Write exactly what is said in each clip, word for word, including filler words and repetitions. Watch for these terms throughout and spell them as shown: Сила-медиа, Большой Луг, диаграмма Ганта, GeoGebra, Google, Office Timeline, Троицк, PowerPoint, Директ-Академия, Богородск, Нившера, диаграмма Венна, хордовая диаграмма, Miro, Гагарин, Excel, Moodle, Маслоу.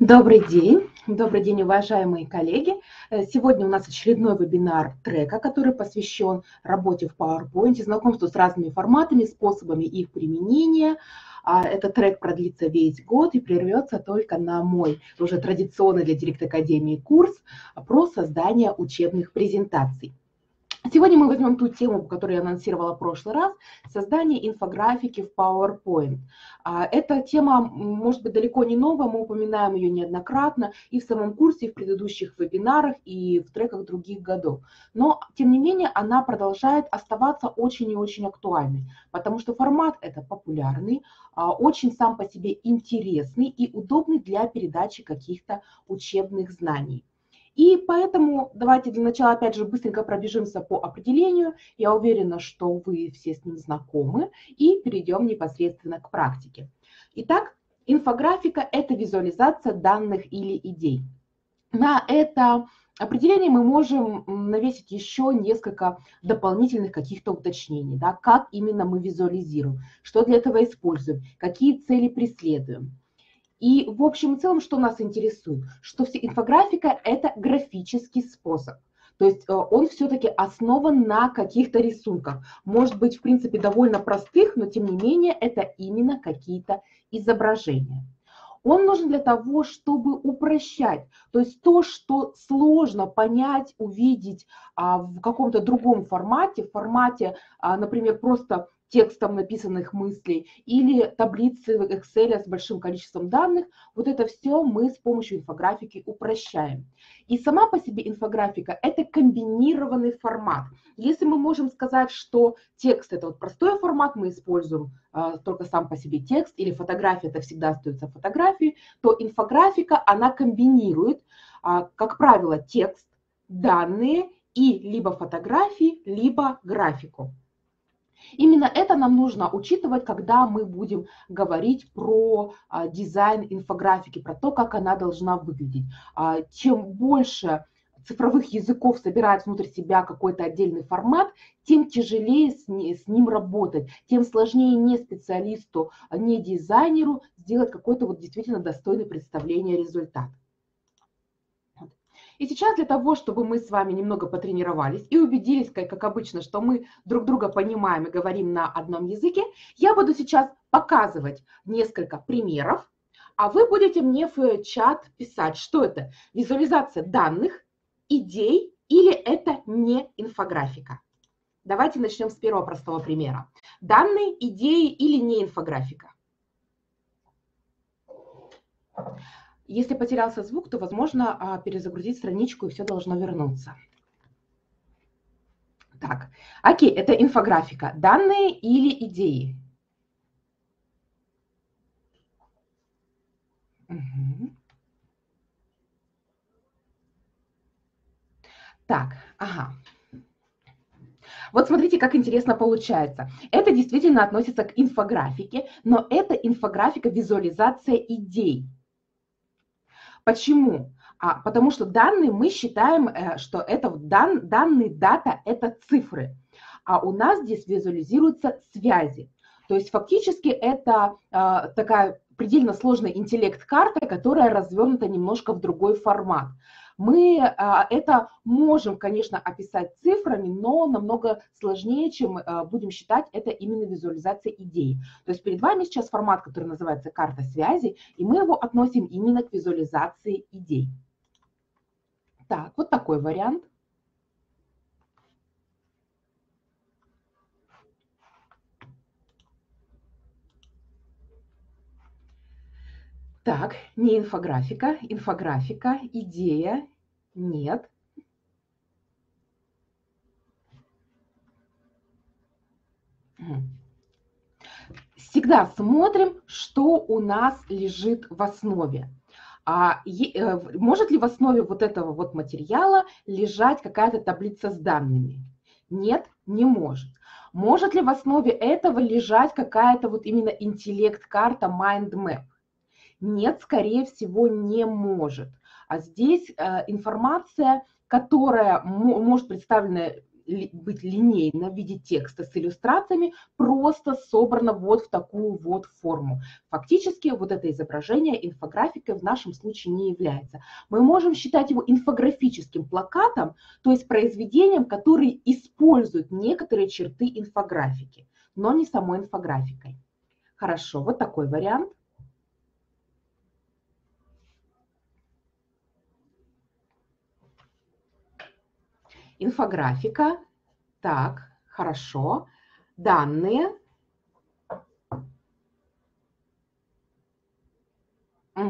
Добрый день. Добрый день, уважаемые коллеги. Сегодня у нас очередной вебинар трека, который посвящен работе в PowerPoint, знакомству с разными форматами, способами их применения. Этот трек продлится весь год и прервется только на мой, уже традиционный для Директ-Академии курс про создание учебных презентаций. Сегодня мы возьмем ту тему, которую я анонсировала в прошлый раз, создание инфографики в PowerPoint. Эта тема может быть далеко не новая, мы упоминаем ее неоднократно и в самом курсе, и в предыдущих вебинарах, и в треках других годов. Но, тем не менее, она продолжает оставаться очень и очень актуальной, потому что формат это популярный, очень сам по себе интересный и удобный для передачи каких-то учебных знаний. И поэтому давайте для начала опять же быстренько пробежимся по определению. Я уверена, что вы все с ним знакомы, и перейдем непосредственно к практике. Итак, инфографика – это визуализация данных или идей. На это определение мы можем навесить еще несколько дополнительных каких-то уточнений, да, как именно мы визуализируем, что для этого используем, какие цели преследуем. И в общем и целом, что нас интересует, что все инфографика – это графический способ. То есть он все-таки основан на каких-то рисунках. Может быть, в принципе, довольно простых, но тем не менее это именно какие-то изображения. Он нужен для того, чтобы упрощать, то есть то, что сложно понять, увидеть а, в каком-то другом формате, в формате, а, например, просто текстом написанных мыслей или таблицы в Excel с большим количеством данных, вот это все мы с помощью инфографики упрощаем. И сама по себе инфографика – это комбинированный формат. Если мы можем сказать, что текст – это вот простой формат, мы используем э, только сам по себе текст, или фотография – это всегда остается фотографией, то инфографика, она комбинирует, э, как правило, текст, данные и либо фотографии, либо графику. Именно это нам нужно учитывать, когда мы будем говорить про а, дизайн инфографики, про то, как она должна выглядеть. А, чем больше цифровых языков собирает внутрь себя какой-то отдельный формат, тем тяжелее с, не, с ним работать, тем сложнее не специалисту, не дизайнеру сделать какое-то вот действительно достойное представление результата. И сейчас для того, чтобы мы с вами немного потренировались и убедились, как, как обычно, что мы друг друга понимаем и говорим на одном языке, я буду сейчас показывать несколько примеров, а вы будете мне в чат писать, что это визуализация данных, идей или это не инфографика. Давайте начнем с первого простого примера. Данные, идеи или не инфографика. Если потерялся звук, то, возможно, перезагрузить страничку, и все должно вернуться. Так, окей, это инфографика. Данные или идеи? Угу. Так, ага. Вот смотрите, как интересно получается. Это действительно относится к инфографике, но это инфографика, визуализация идей. Почему? А, потому что данные мы считаем, э, что это дан, данные, дата – это цифры. А у нас здесь визуализируются связи. То есть фактически это э, такая предельно сложная интеллект-карта, которая развернута немножко в другой формат. Мы э, это можем, конечно, описать цифрами, но намного сложнее, чем э, будем считать это именно визуализация идей. То есть перед вами сейчас формат, который называется карта связи, и мы его относим именно к визуализации идей. Так, вот такой вариант. Так, не инфографика, инфографика, идея, нет. Всегда смотрим, что у нас лежит в основе. А может ли в основе вот этого вот материала лежать какая-то таблица с данными? Нет, не может. Может ли в основе этого лежать какая-то вот именно интеллект-карта, майнд-мэп? Нет, скорее всего, не может. А здесь э, информация, которая может представлена быть линейно в виде текста с иллюстрациями, просто собрано вот в такую вот форму. Фактически вот это изображение инфографикой в нашем случае не является. Мы можем считать его инфографическим плакатом, то есть произведением, которое использует некоторые черты инфографики, но не самой инфографикой. Хорошо, вот такой вариант. Инфографика. Так, хорошо. Данные. Угу.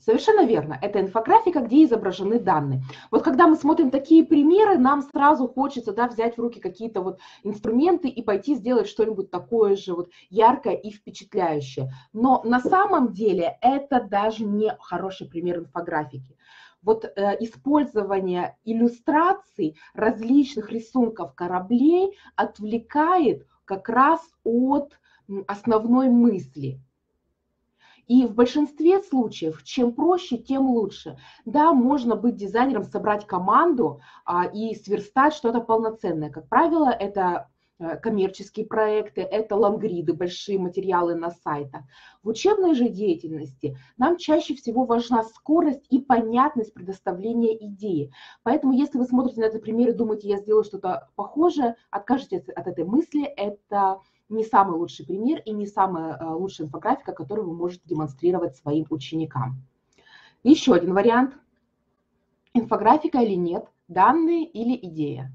Совершенно верно. Это инфографика, где изображены данные. Вот когда мы смотрим такие примеры, нам сразу хочется, да, взять в руки какие-то вот инструменты и пойти сделать что-нибудь такое же вот яркое и впечатляющее. Но на самом деле это даже не хороший пример инфографики. Вот э, использование иллюстраций различных рисунков кораблей отвлекает как раз от м, основной мысли. И в большинстве случаев, чем проще, тем лучше. Да, можно быть дизайнером, собрать команду а, и сверстать что-то полноценное. Как правило, это э, коммерческие проекты, это лонгриды, большие материалы на сайтах. В учебной же деятельности нам чаще всего важна скорость и понятность предоставления идеи. Поэтому, если вы смотрите на этот пример и думаете, я сделаю что-то похожее, откажитесь от этой мысли, это... не самый лучший пример и не самая лучшая инфографика, которую вы можете демонстрировать своим ученикам. Еще один вариант. Инфографика или нет, данные или идея.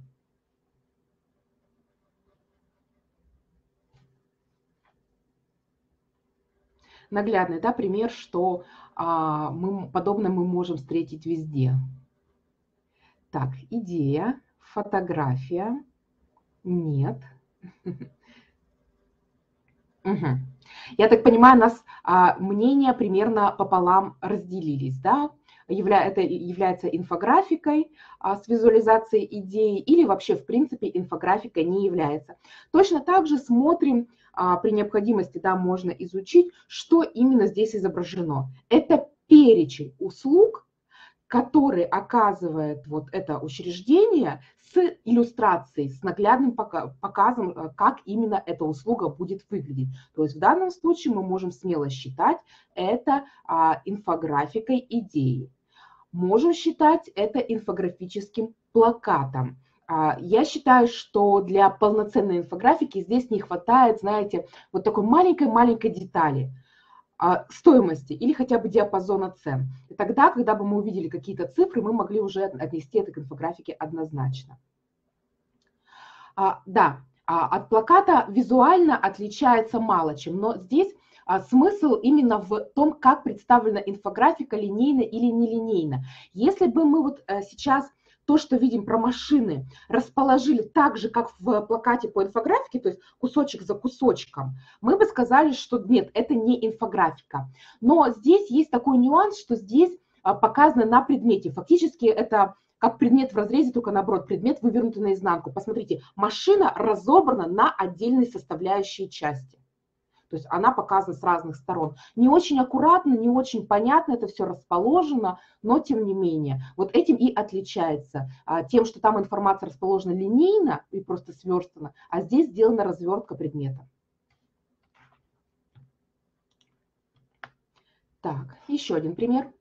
Наглядный, да, пример, что а, мы, подобное мы можем встретить везде. Так, идея, фотография, нет. Угу. Я так понимаю, у нас а, мнения примерно пополам разделились, да? Явля, это является инфографикой а, с визуализацией идеи или вообще, в принципе, инфографикой не является. Точно так же смотрим, а, при необходимости, да, можно изучить, что именно здесь изображено. Это перечень услуг, которые оказывает вот это учреждение с иллюстрацией, с наглядным показом, как именно эта услуга будет выглядеть. То есть в данном случае мы можем смело считать это а, инфографикой идеи. Можем считать это инфографическим плакатом. А, я считаю, что для полноценной инфографики здесь не хватает, знаете, вот такой маленькой-маленькой детали. Стоимости или хотя бы диапазона цен. И тогда, когда бы мы увидели какие-то цифры, мы могли уже отнести это к инфографике однозначно. А, да, а от плаката визуально отличается мало чем, но здесь а, смысл именно в том, как представлена инфографика, линейно или нелинейно. Если бы мы вот а, сейчас то, что видим про машины, расположили так же, как в плакате по инфографике, то есть кусочек за кусочком, мы бы сказали, что нет, это не инфографика. Но здесь есть такой нюанс, что здесь показано на предмете. Фактически это как предмет в разрезе, только наоборот, предмет вывернутый наизнанку. Посмотрите, машина разобрана на отдельные составляющие части. То есть она показана с разных сторон. Не очень аккуратно, не очень понятно это все расположено, но тем не менее. Вот этим и отличается. Тем, что там информация расположена линейно и просто сверстана, а здесь сделана развертка предмета. Так, еще один пример.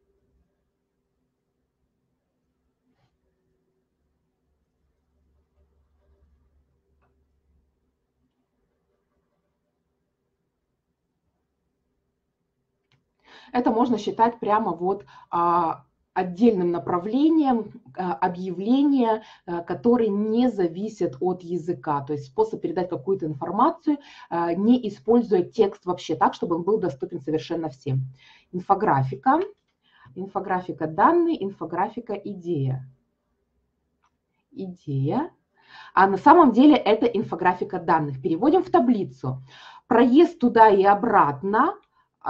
Это можно считать прямо вот а, отдельным направлением а, объявления, а, которые не зависят от языка. То есть способ передать какую-то информацию, а, не используя текст вообще так, чтобы он был доступен совершенно всем. Инфографика, инфографика данные, инфографика идея. Идея. А на самом деле это инфографика данных. Переводим в таблицу. Проезд туда и обратно.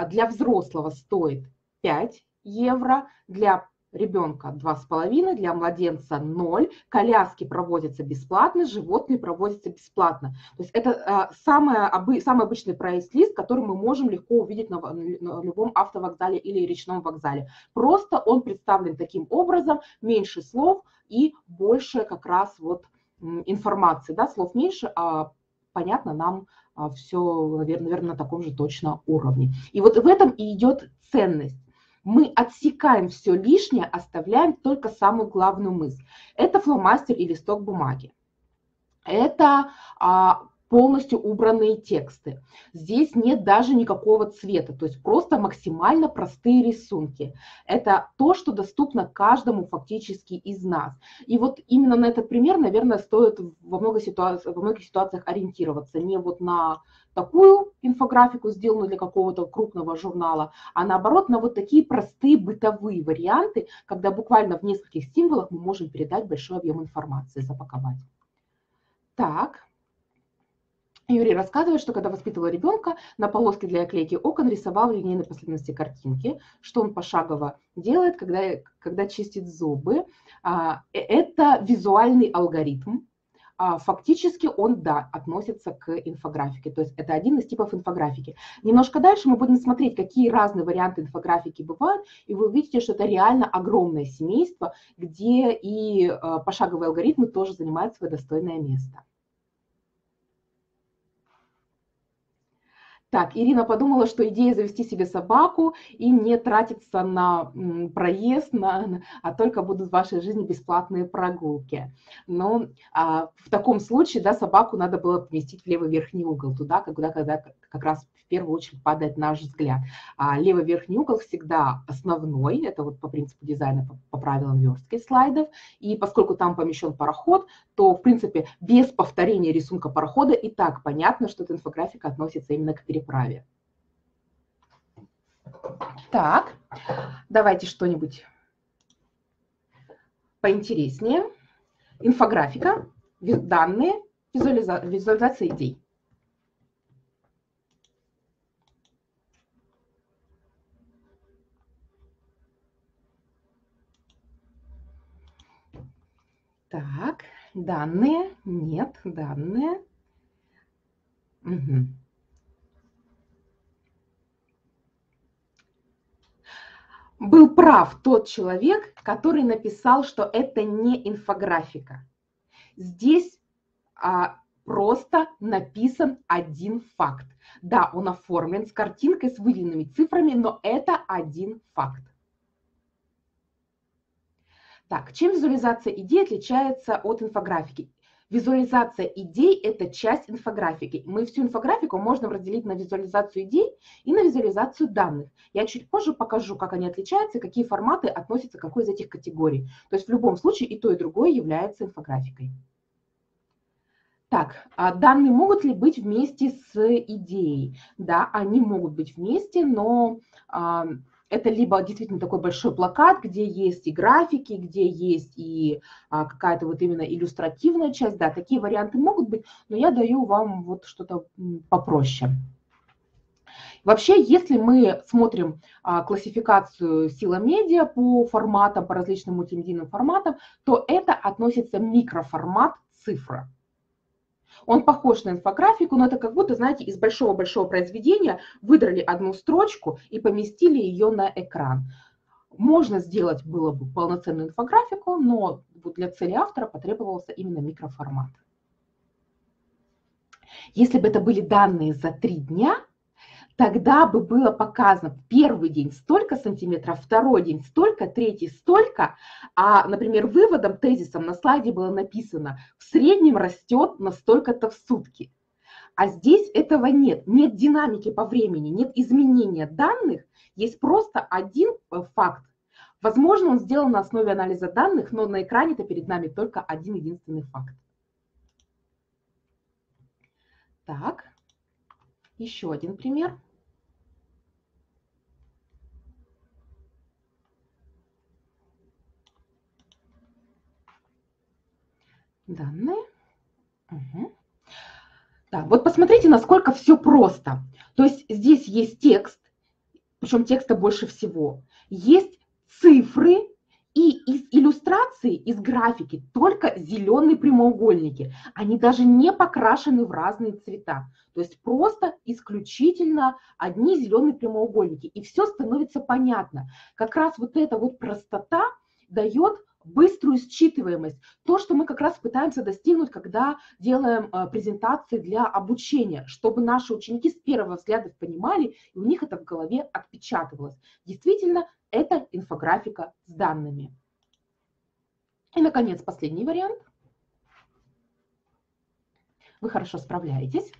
Для взрослого стоит пять евро, для ребенка два с половиной, для младенца ноль, коляски проводятся бесплатно, животные проводятся бесплатно. То есть это самое, самый обычный проезд-лист, который мы можем легко увидеть на, на любом автовокзале или речном вокзале. Просто он представлен таким образом, меньше слов и больше как раз вот информации, да, слов меньше, а понятно нам все, наверное, на таком же точно уровне. И вот в этом и идет ценность. Мы отсекаем все лишнее, оставляем только самую главную мысль. Это фломастер и листок бумаги. Это а, полностью убранные тексты. Здесь нет даже никакого цвета, то есть просто максимально простые рисунки. Это то, что доступно каждому фактически из нас. И вот именно на этот пример, наверное, стоит во, много ситуаци- во многих ситуациях ориентироваться. Не вот на такую инфографику, сделанную для какого-то крупного журнала, а наоборот на вот такие простые бытовые варианты, когда буквально в нескольких символах мы можем передать большой объем информации, запаковать. Так, Юрий рассказывает, что когда воспитывала ребенка, на полоске для оклейки окон рисовал линейной последовательности картинки, что он пошагово делает, когда, когда чистит зубы. Это визуальный алгоритм. Фактически он, да, относится к инфографике. То есть это один из типов инфографики. Немножко дальше мы будем смотреть, какие разные варианты инфографики бывают, и вы увидите, что это реально огромное семейство, где и пошаговые алгоритмы тоже занимают свое достойное место. Так, Ирина подумала, что идея завести себе собаку и не тратиться на проезд, на, а только будут в вашей жизни бесплатные прогулки. Но а, в таком случае, да, собаку надо было поместить в левый верхний угол, туда, когда, когда как раз в первую очередь падает наш взгляд. А левый верхний угол всегда основной, это вот по принципу дизайна, по, по правилам верстки слайдов. И поскольку там помещен пароход, то, в принципе, без повторения рисунка парохода и так понятно, что эта инфографика относится именно к переходу. Праве. Так, давайте что-нибудь поинтереснее. Инфографика, данные, визуализа, визуализация идей. Так, данные, нет, данные. Угу. Был прав тот человек, который написал, что это не инфографика. Здесь а, просто написан один факт. Да, он оформлен с картинкой, с выделенными цифрами, но это один факт. Так, чем визуализация идей отличается от инфографики? Визуализация идей – это часть инфографики. Мы всю инфографику можем разделить на визуализацию идей и на визуализацию данных. Я чуть позже покажу, как они отличаются, какие форматы относятся к какой из этих категорий. То есть в любом случае и то, и другое является инфографикой. Так, а данные могут ли быть вместе с идеей? Да, они могут быть вместе, но... А, это либо действительно такой большой плакат, где есть и графики, где есть и а, какая-то вот именно иллюстративная часть. Да, такие варианты могут быть, но я даю вам вот что-то попроще. Вообще, если мы смотрим а, классификацию Сила-медиа по форматам, по различным мультимедийным форматам, то это относится микроформат цифра. Он похож на инфографику, но это как будто, знаете, из большого-большого произведения выдрали одну строчку и поместили ее на экран. Можно сделать было бы полноценную инфографику, но для цели автора потребовался именно микроформат. Если бы это были данные за три дня, тогда бы было показано первый день столько сантиметров, второй день столько, третий столько. А, например, выводом, тезисом на слайде было написано «в среднем растет на столько-то в сутки». А здесь этого нет. Нет динамики по времени, нет изменения данных. Есть просто один факт. Возможно, он сделан на основе анализа данных, но на экране-то перед нами только один единственный факт. Так, еще один пример. Данные. Угу. Так, вот посмотрите, насколько все просто. То есть здесь есть текст, причем текста больше всего. Есть цифры, и из иллюстрации, из графики только зеленые прямоугольники. Они даже не покрашены в разные цвета. То есть просто исключительно одни зеленые прямоугольники. И все становится понятно. Как раз вот эта вот простота дает быструю считываемость, то, что мы как раз пытаемся достигнуть, когда делаем презентации для обучения, чтобы наши ученики с первого взгляда понимали, и у них это в голове отпечатывалось. Действительно, это инфографика с данными. И, наконец, последний вариант. Вы хорошо справляетесь.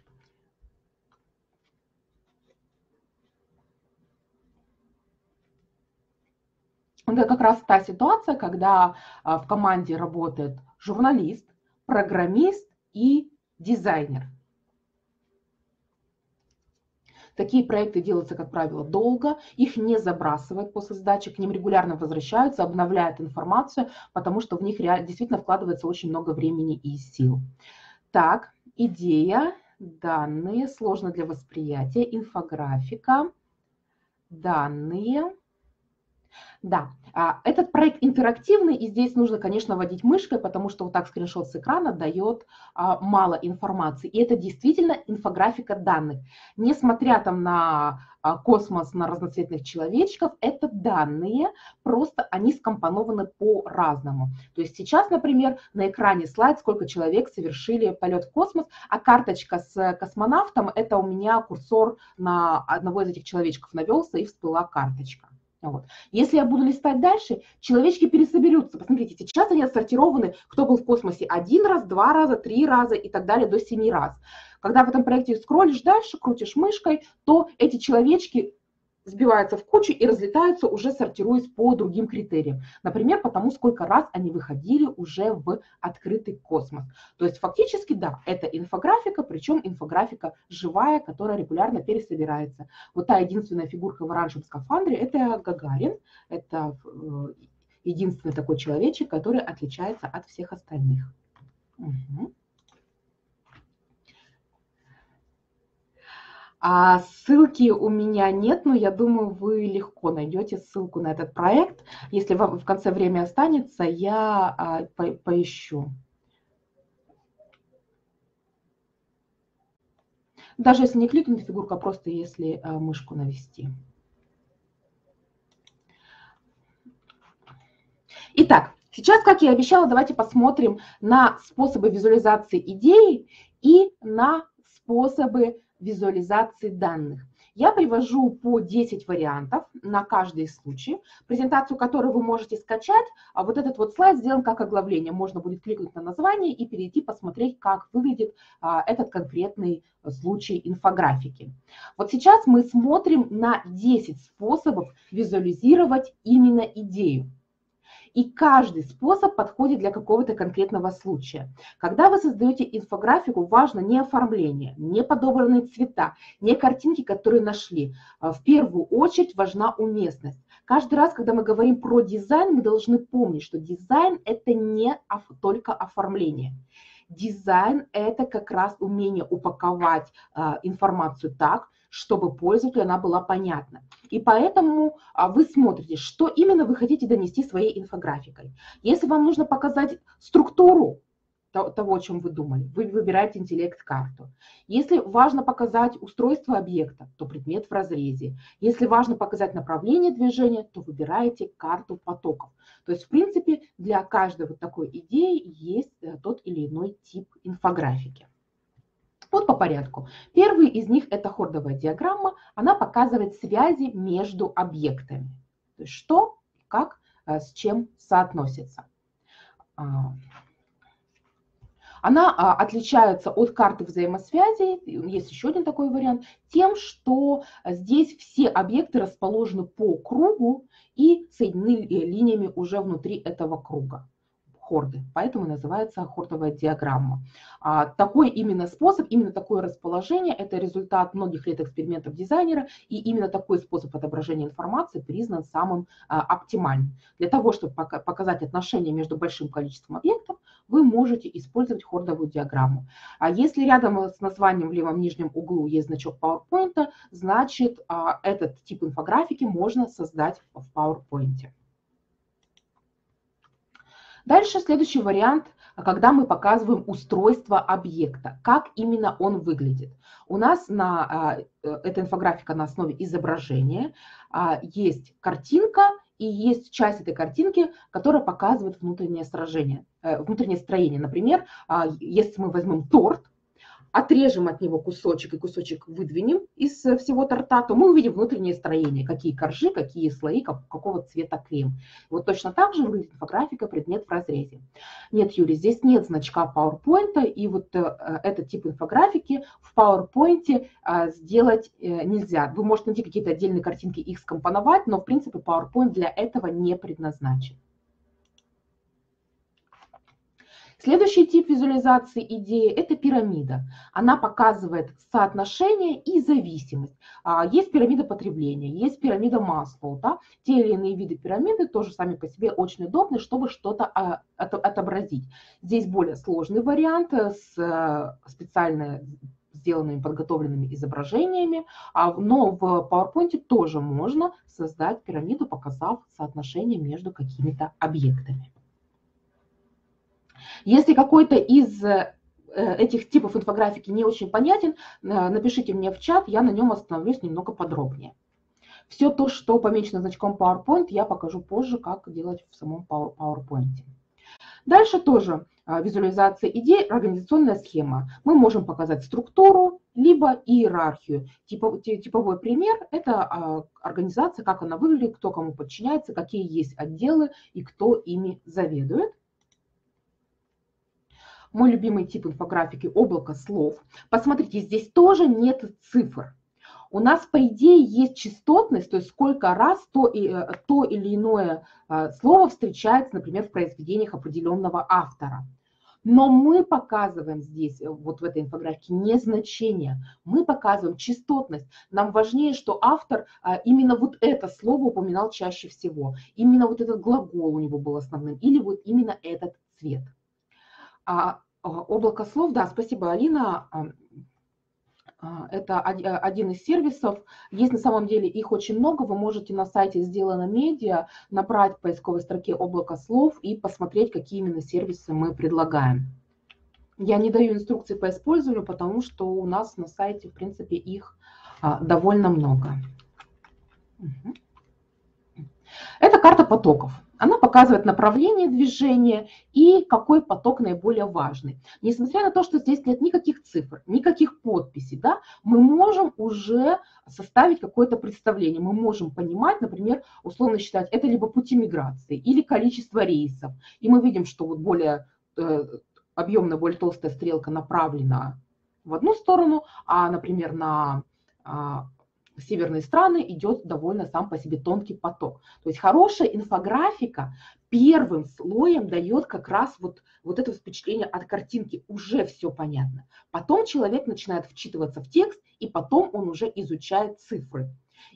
Это как раз та ситуация, когда в команде работает журналист, программист и дизайнер. Такие проекты делаются, как правило, долго, их не забрасывают после сдачи, к ним регулярно возвращаются, обновляют информацию, потому что в них действительно вкладывается очень много времени и сил. Так, идея, данные, сложно для восприятия, инфографика, данные. Да, этот проект интерактивный, и здесь нужно, конечно, водить мышкой, потому что вот так скриншот с экрана дает мало информации. И это действительно инфографика данных. Несмотря там на космос, на разноцветных человечков, это данные, просто они скомпонованы по-разному. То есть сейчас, например, на экране слайд, сколько человек совершили полет в космос, а карточка с космонавтом, это у меня курсор на одного из этих человечков навелся, и всплыла карточка. Вот. Если я буду листать дальше, человечки пересоберутся. Посмотрите, сейчас они отсортированы, кто был в космосе один раз, два раза, три раза и так далее, до семи раз. Когда в этом проекте скроллишь дальше, крутишь мышкой, то эти человечки сбиваются в кучу и разлетаются, уже сортируясь по другим критериям. Например, потому сколько раз они выходили уже в открытый космос. То есть фактически, да, это инфографика, причем инфографика живая, которая регулярно пересобирается. Вот та единственная фигурка в оранжевом скафандре – это Гагарин, это единственный такой человечек, который отличается от всех остальных. Угу. А ссылки у меня нет, но я думаю, вы легко найдете ссылку на этот проект. Если вам в конце время останется, я а, по поищу. Даже если не кликнуть фигурка, просто если а, мышку навести. Итак, сейчас, как я и обещала, давайте посмотрим на способы визуализации идеи и на способы визуализации данных. Я привожу по десять вариантов на каждый случай, презентацию которой вы можете скачать, а вот этот вот слайд сделан как оглавление. Можно будет кликнуть на название и перейти посмотреть, как выглядит а, этот конкретный случай инфографики. Вот сейчас мы смотрим на десять способов визуализировать именно идею. И каждый способ подходит для какого-то конкретного случая. Когда вы создаете инфографику, важно не оформление, не подобранные цвета, не картинки, которые нашли. В первую очередь важна уместность. Каждый раз, когда мы говорим про дизайн, мы должны помнить, что дизайн – это не только оформление. Дизайн – это как раз умение упаковать информацию так, чтобы пользователю она была понятна. И поэтому вы смотрите, что именно вы хотите донести своей инфографикой. Если вам нужно показать структуру того, о чем вы думали, вы выбираете интеллект-карту. Если важно показать устройство объекта, то предмет в разрезе. Если важно показать направление движения, то выбираете карту потоков. То есть, в принципе, для каждой вот такой идеи есть тот или иной тип инфографики. Вот по порядку. Первый из них – это хордовая диаграмма. Она показывает связи между объектами. То есть что, как, с чем соотносится. Она отличается от карты взаимосвязи, есть еще один такой вариант, тем, что здесь все объекты расположены по кругу и соединены линиями уже внутри этого круга. Хорды, поэтому называется хордовая диаграмма. А, такой именно способ, именно такое расположение – это результат многих лет экспериментов дизайнера, и именно такой способ отображения информации признан самым а, оптимальным. Для того, чтобы пока, показать отношение между большим количеством объектов, вы можете использовать хордовую диаграмму. А если рядом с названием в левом нижнем углу есть значок PowerPoint, значит, а, этот тип инфографики можно создать в PowerPoint. Дальше следующий вариант когда мы показываем устройство объекта, как именно он выглядит. У нас на, эта инфографика на основе изображения, есть картинка и есть часть этой картинки, которая показывает внутреннее сражение, внутреннее строение. Например, если мы возьмем торт, отрежем от него кусочек и кусочек выдвинем из всего торта, то мы увидим внутреннее строение, какие коржи, какие слои, как, какого цвета крем. Вот точно так же выглядит инфографика «Предмет в разрезе». Нет, Юрий, здесь нет значка PowerPoint, и вот э, этот тип инфографики в PowerPoint э, сделать э, нельзя. Вы можете найти какие-то отдельные картинки, их скомпоновать, но в принципе PowerPoint для этого не предназначен. Следующий тип визуализации идеи – это пирамида. Она показывает соотношение и зависимость. Есть пирамида потребления, есть пирамида Маслоу. Те или иные виды пирамиды тоже сами по себе очень удобны, чтобы что-то отобразить. Здесь более сложный вариант с специально сделанными, подготовленными изображениями, но в PowerPoint тоже можно создать пирамиду, показав соотношение между какими-то объектами. Если какой-то из этих типов инфографики не очень понятен, напишите мне в чат, я на нем остановлюсь немного подробнее. Все то, что помечено значком PowerPoint, я покажу позже, как делать в самом PowerPoint. Дальше тоже визуализация идей, организационная схема. Мы можем показать структуру, либо иерархию. Типовой пример – это организация, как она выглядит, кто кому подчиняется, какие есть отделы и кто ими заведует. Мой любимый тип инфографики – облако слов. Посмотрите, здесь тоже нет цифр. У нас, по идее, есть частотность, то есть сколько раз то, и, то или иное слово встречается, например, в произведениях определенного автора. Но мы показываем здесь, вот в этой инфографике, не значение, мы показываем частотность. Нам важнее, что автор именно вот это слово упоминал чаще всего, именно вот этот глагол у него был основным, или вот именно этот цвет. А, облако слов, да, спасибо, Алина, это один из сервисов, есть на самом деле их очень много, вы можете на сайте Сила-медиа набрать в поисковой строке «Облако слов» и посмотреть, какие именно сервисы мы предлагаем. Я не даю инструкции по использованию, потому что у нас на сайте, в принципе, их довольно много. Это карта потоков. Она показывает направление движения и какой поток наиболее важный. Несмотря на то, что здесь нет никаких цифр, никаких подписей, да, мы можем уже составить какое-то представление. Мы можем понимать, например, условно считать, это либо пути миграции или количество рейсов. И мы видим, что вот более э, объемная, более толстая стрелка направлена в одну сторону, а, например, на... Э, в северные страны идет довольно сам по себе тонкий поток. То есть хорошая инфографика первым слоем дает как раз вот, вот это впечатление от картинки. Уже все понятно. Потом человек начинает вчитываться в текст, и потом он уже изучает цифры.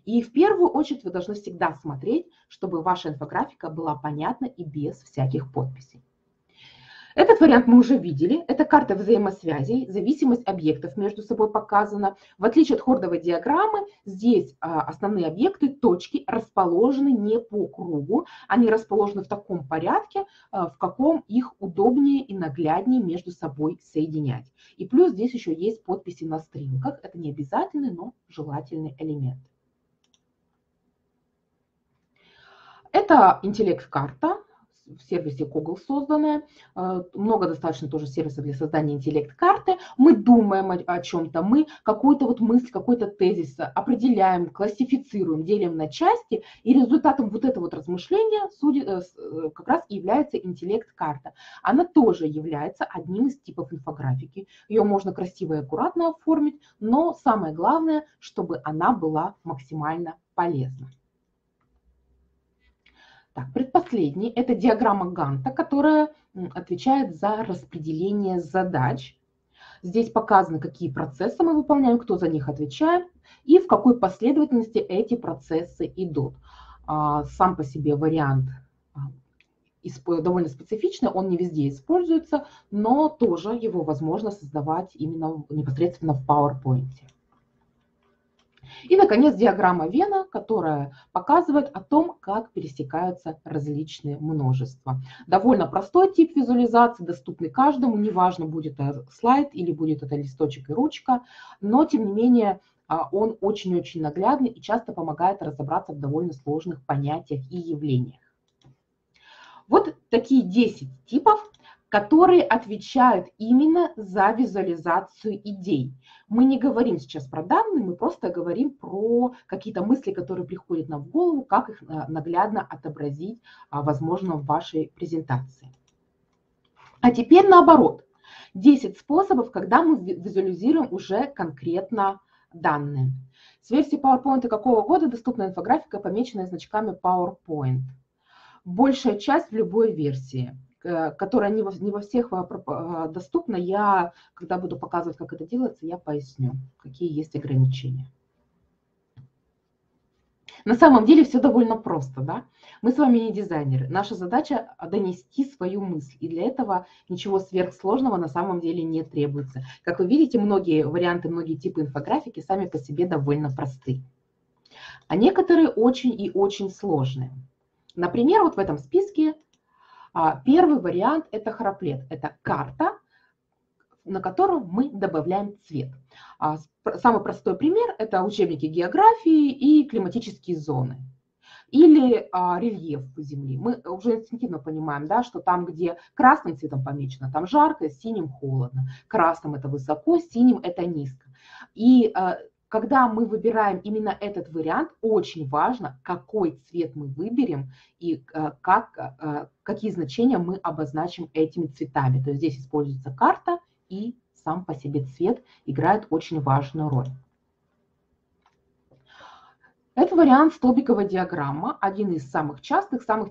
И в первую очередь вы должны всегда смотреть, чтобы ваша инфографика была понятна и без всяких подписей. Этот вариант мы уже видели. Это карта взаимосвязей, зависимость объектов между собой показана. В отличие от хордовой диаграммы, здесь основные объекты, точки расположены не по кругу. Они расположены в таком порядке, в каком их удобнее и нагляднее между собой соединять. И плюс здесь еще есть подписи на стрелках. Это не обязательный, но желательный элемент. Это интеллект-карта. В сервисе Google созданная, много достаточно тоже сервисов для создания интеллект-карты. Мы думаем о, о чем-то, мы какую-то вот мысль, какой-то тезис определяем, классифицируем, делим на части, и результатом вот этого вот размышления как раз является интеллект-карта. Она тоже является одним из типов инфографики. Ее можно красиво и аккуратно оформить, но самое главное, чтобы она была максимально полезна. Так, предпоследний – это диаграмма Ганта, которая отвечает за распределение задач. Здесь показаны, какие процессы мы выполняем, кто за них отвечает и в какой последовательности эти процессы идут. Сам по себе вариант довольно специфичный, он не везде используется, но тоже его возможно создавать именно непосредственно в PowerPoint. И, наконец, диаграмма Вена, которая показывает о том, как пересекаются различные множества. Довольно простой тип визуализации, доступный каждому, неважно, будет это слайд или будет это листочек и ручка, но, тем не менее, он очень-очень наглядный и часто помогает разобраться в довольно сложных понятиях и явлениях. Вот такие десять типов, которые отвечают именно за визуализацию идей. Мы не говорим сейчас про данные, мы просто говорим про какие-то мысли, которые приходят нам в голову, как их наглядно отобразить, возможно, в вашей презентации. А теперь наоборот. десять способов, когда мы визуализируем уже конкретно данные. С версии PowerPoint какого года доступна инфографика, помеченная значками PowerPoint? Большая часть в любой версии, которая не во, не во всех доступна. Я, когда буду показывать, как это делается, я поясню, какие есть ограничения. На самом деле все довольно просто, да? Мы с вами не дизайнеры. Наша задача – донести свою мысль. И для этого ничего сверхсложного на самом деле не требуется. Как вы видите, многие варианты, многие типы инфографики сами по себе довольно просты. А некоторые очень и очень сложные. Например, вот в этом списке первый вариант – это храплет. Это карта, на которую мы добавляем цвет. Самый простой пример – это учебники географии и климатические зоны. Или а, рельеф Земли. Мы уже инстинктивно понимаем, да, что там, где красным цветом помечено, там жарко, синим холодно. Красным – это высоко, синим – это низко. И а, когда мы выбираем именно этот вариант, очень важно, какой цвет мы выберем и а, как, а, какие значения мы обозначим этими цветами. То есть здесь используется карта, и сам по себе цвет играет очень важную роль. Это вариант столбиковой диаграммы, один из самых частых, самых,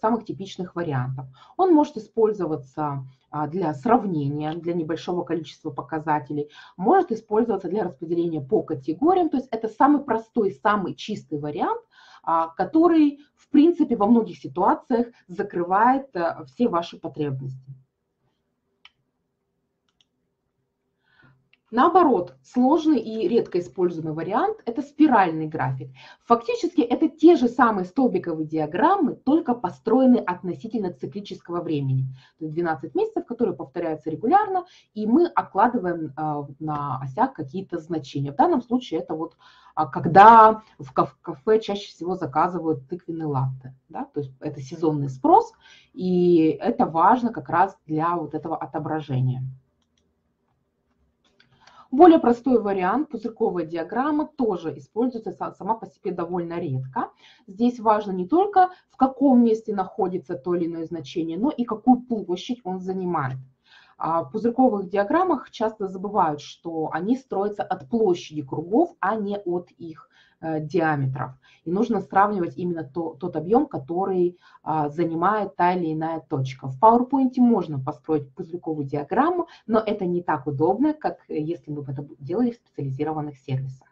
самых типичных вариантов. Он может использоваться для сравнения, для небольшого количества показателей, может использоваться для распределения по категориям. То есть это самый простой, самый чистый вариант, который, в принципе, во многих ситуациях закрывает все ваши потребности. Наоборот, сложный и редко используемый вариант – это спиральный график. Фактически это те же самые столбиковые диаграммы, только построены относительно циклического времени. То есть двенадцать месяцев, которые повторяются регулярно, и мы окладываем на осях какие-то значения. В данном случае это вот когда в кафе чаще всего заказывают тыквенные латте. Да? То есть это сезонный спрос, и это важно как раз для вот этого отображения. Более простой вариант, пузырьковая диаграмма, тоже используется сама по себе довольно редко. Здесь важно не только, в каком месте находится то или иное значение, но и какую площадь он занимает. В пузырьковых диаграммах часто забывают, что они строятся от площади кругов, а не от их диаметров. И нужно сравнивать именно то, тот объем, который занимает та или иная точка. В PowerPoint можно построить пузырьковую диаграмму, но это не так удобно, как если бы это делали в специализированных сервисах.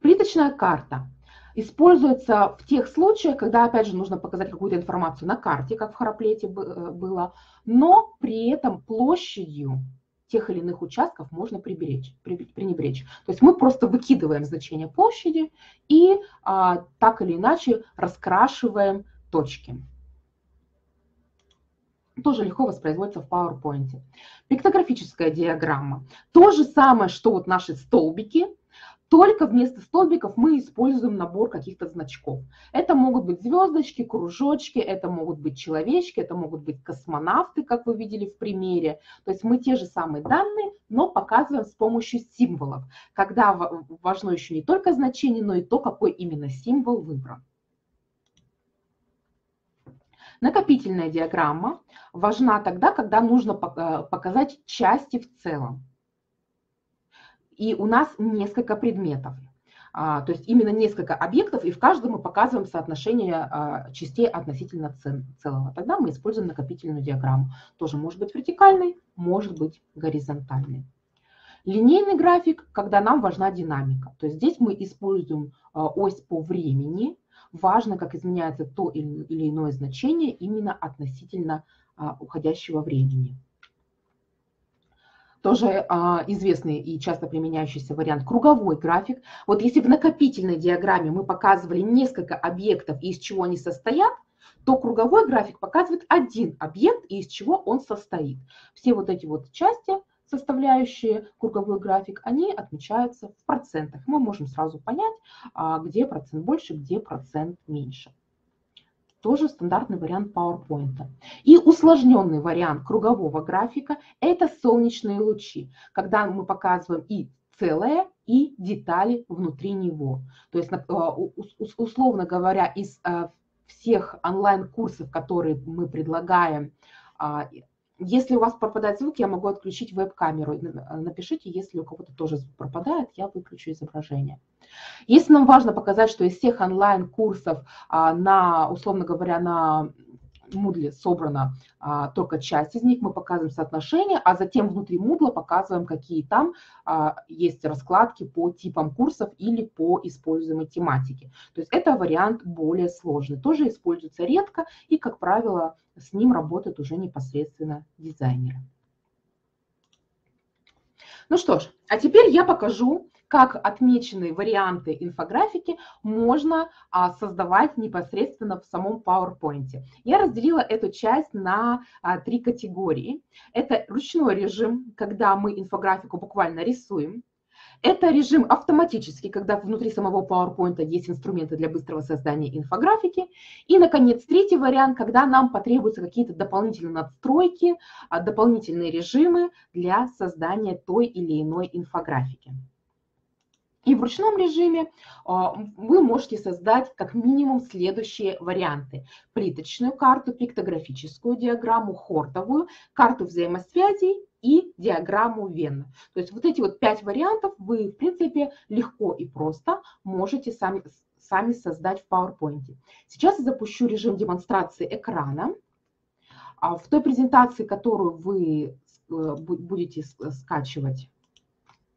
Плиточная карта. Используется в тех случаях, когда, опять же, нужно показать какую-то информацию на карте, как в храплете было, но при этом площадью тех или иных участков можно приберечь, пренебречь. То есть мы просто выкидываем значение площади и а, так или иначе раскрашиваем точки. Тоже легко воспроизводится в PowerPoint. Пиктографическая диаграмма. То же самое, что вот наши столбики. Только вместо столбиков мы используем набор каких-то значков. Это могут быть звездочки, кружочки, это могут быть человечки, это могут быть космонавты, как вы видели в примере. То есть мы те же самые данные, но показываем с помощью символов, когда важно еще не только значение, но и то, какой именно символ выбран. Накопительная диаграмма важна тогда, когда нужно показать части в целом. И у нас несколько предметов, то есть именно несколько объектов, и в каждом мы показываем соотношение частей относительно целого. Тогда мы используем накопительную диаграмму. Тоже может быть вертикальной, может быть горизонтальной. Линейный график, когда нам важна динамика. То есть здесь мы используем ось по времени. Важно, как изменяется то или иное значение именно относительно уходящего времени. тоже а, известный и часто применяющийся вариант, круговой график. Вот если в накопительной диаграмме мы показывали несколько объектов и из чего они состоят, то круговой график показывает один объект и из чего он состоит. Все вот эти вот части, составляющие круговой график, они отмечаются в процентах. Мы можем сразу понять, а, где процент больше, где процент меньше. Тоже стандартный вариант PowerPoint. И усложненный вариант кругового графика – это солнечные лучи, когда мы показываем и целое, и детали внутри него. То есть, условно говоря, из всех онлайн-курсов, которые мы предлагаем, если у вас пропадает звук, я могу отключить веб-камеру. Напишите, если у кого-то тоже звук пропадает, я выключу изображение. Если нам важно показать, что из всех онлайн-курсов на, условно говоря, на Moodle собрана только часть из них, мы показываем соотношение, а затем внутри Moodle показываем, какие там есть раскладки по типам курсов или по используемой тематике. То есть это вариант более сложный, тоже используется редко и, как правило, с ним работают уже непосредственно дизайнеры. Ну что ж, а теперь я покажу, как отмеченные варианты инфографики можно а, создавать непосредственно в самом PowerPoint. Я разделила эту часть на а, три категории. Это ручной режим, когда мы инфографику буквально рисуем. Это режим автоматический, когда внутри самого PowerPoint есть инструменты для быстрого создания инфографики. И, наконец, третий вариант, когда нам потребуются какие-то дополнительные надстройки, дополнительные режимы для создания той или иной инфографики. И в ручном режиме вы можете создать как минимум следующие варианты. Плиточную карту, пиктографическую диаграмму, хортовую, карту взаимосвязей и диаграмму Венна. То есть вот эти вот пять вариантов вы, в принципе, легко и просто можете сами, сами создать в PowerPoint. Сейчас я запущу режим демонстрации экрана. В той презентации, которую вы будете скачивать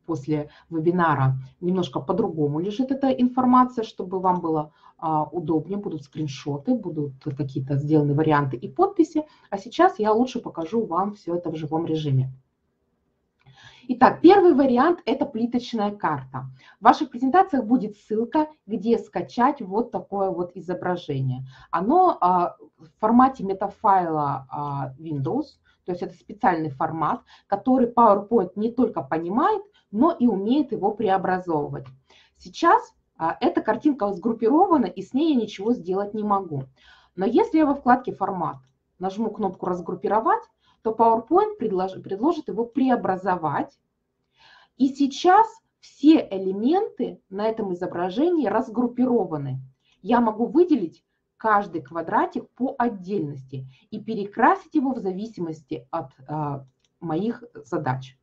после вебинара, немножко по-другому лежит эта информация, чтобы вам было а, удобнее. Будут скриншоты, будут какие-то сделаны варианты и подписи. А сейчас я лучше покажу вам все это в живом режиме. Итак, первый вариант – это плиточная карта. В ваших презентациях будет ссылка, где скачать вот такое вот изображение. Оно а, в формате метафайла а, Windows. То есть это специальный формат, который PowerPoint не только понимает, но и умеет его преобразовывать. Сейчас а, эта картинка сгруппирована, и с ней я ничего сделать не могу. Но если я во вкладке «Формат» нажму кнопку «Разгруппировать», то PowerPoint предлож, предложит его преобразовать. И сейчас все элементы на этом изображении разгруппированы. Я могу выделить каждый квадратик по отдельности и перекрасить его в зависимости от а, моих задач.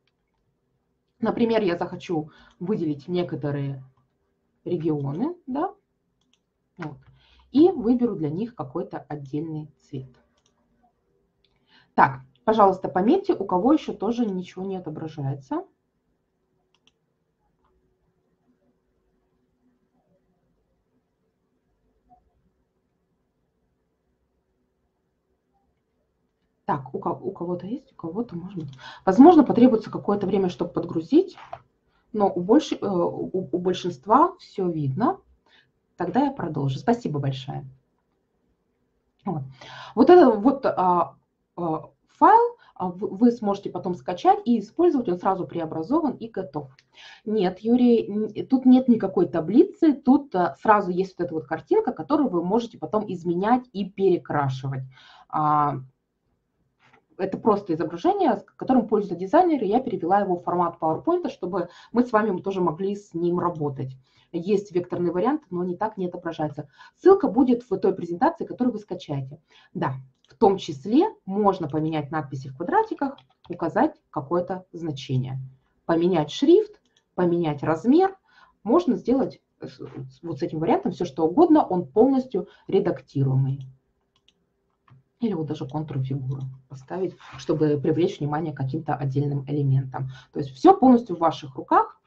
Например, я захочу выделить некоторые регионы, да, вот, и выберу для них какой-то отдельный цвет. Так, пожалуйста, пометьте, у кого еще тоже ничего не отображается. Так, у кого-то есть, у кого-то может быть. Возможно, потребуется какое-то время, чтобы подгрузить, но у, больш... у большинства все видно. Тогда я продолжу. Спасибо большое. Вот, вот этот вот а, а, файл вы сможете потом скачать и использовать. Он сразу преобразован и готов. Нет, Юрий, тут нет никакой таблицы. Тут сразу есть вот эта вот картинка, которую вы можете потом изменять и перекрашивать. Это просто изображение, которым пользуются дизайнеры. Я перевела его в формат PowerPoint, чтобы мы с вами тоже могли с ним работать. Есть векторный вариант, но не так не отображается. Ссылка будет в той презентации, которую вы скачаете. Да, в том числе можно поменять надписи в квадратиках, указать какое-то значение. Поменять шрифт, поменять размер. Можно сделать вот с этим вариантом все, что угодно. Он полностью редактируемый. Или вот даже контур-фигуру поставить, чтобы привлечь внимание к каким-то отдельным элементам. То есть все полностью в ваших руках.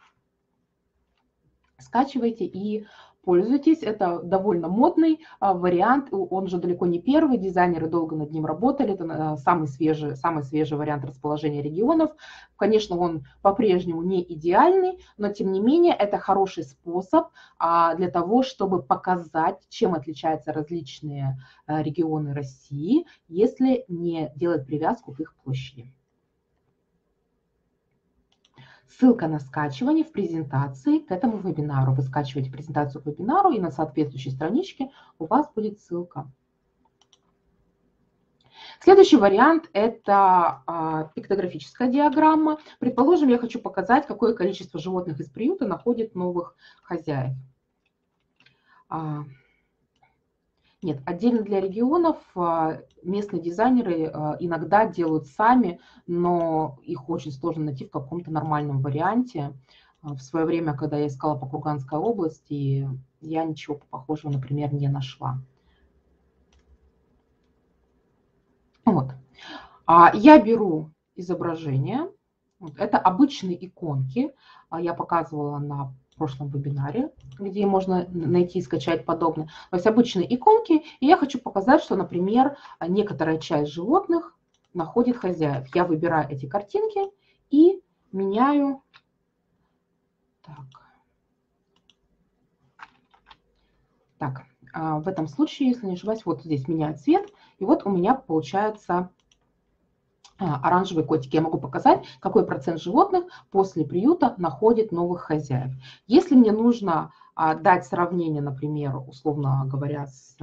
Скачивайте и пользуйтесь. Это довольно модный вариант, он же далеко не первый, дизайнеры долго над ним работали, это самый свежий, самый свежий вариант расположения регионов. Конечно, он по-прежнему не идеальный, но тем не менее это хороший способ для того, чтобы показать, чем отличаются различные регионы России, если не делать привязку к их площади. Ссылка на скачивание в презентации к этому вебинару. Вы скачиваете презентацию к вебинару, и на соответствующей страничке у вас будет ссылка. Следующий вариант – это пиктографическая диаграмма. Предположим, я хочу показать, какое количество животных из приюта находит новых хозяев. Нет, отдельно для регионов местные дизайнеры иногда делают сами, но их очень сложно найти в каком-то нормальном варианте. В свое время, когда я искала по Курганской области, я ничего похожего, например, не нашла. Вот. Я беру изображение. Это обычные иконки. Я показывала на в прошлом вебинаре, где можно найти и скачать подобное. То есть обычные иконки, и я хочу показать, что, например, некоторая часть животных находит хозяев. Я выбираю эти картинки и меняю, так. Так, в этом случае, если не ошибаюсь, вот здесь меняю цвет, и вот у меня получается оранжевые котики. Я могу показать, какой процент животных после приюта находит новых хозяев. Если мне нужно дать сравнение, например, условно говоря, с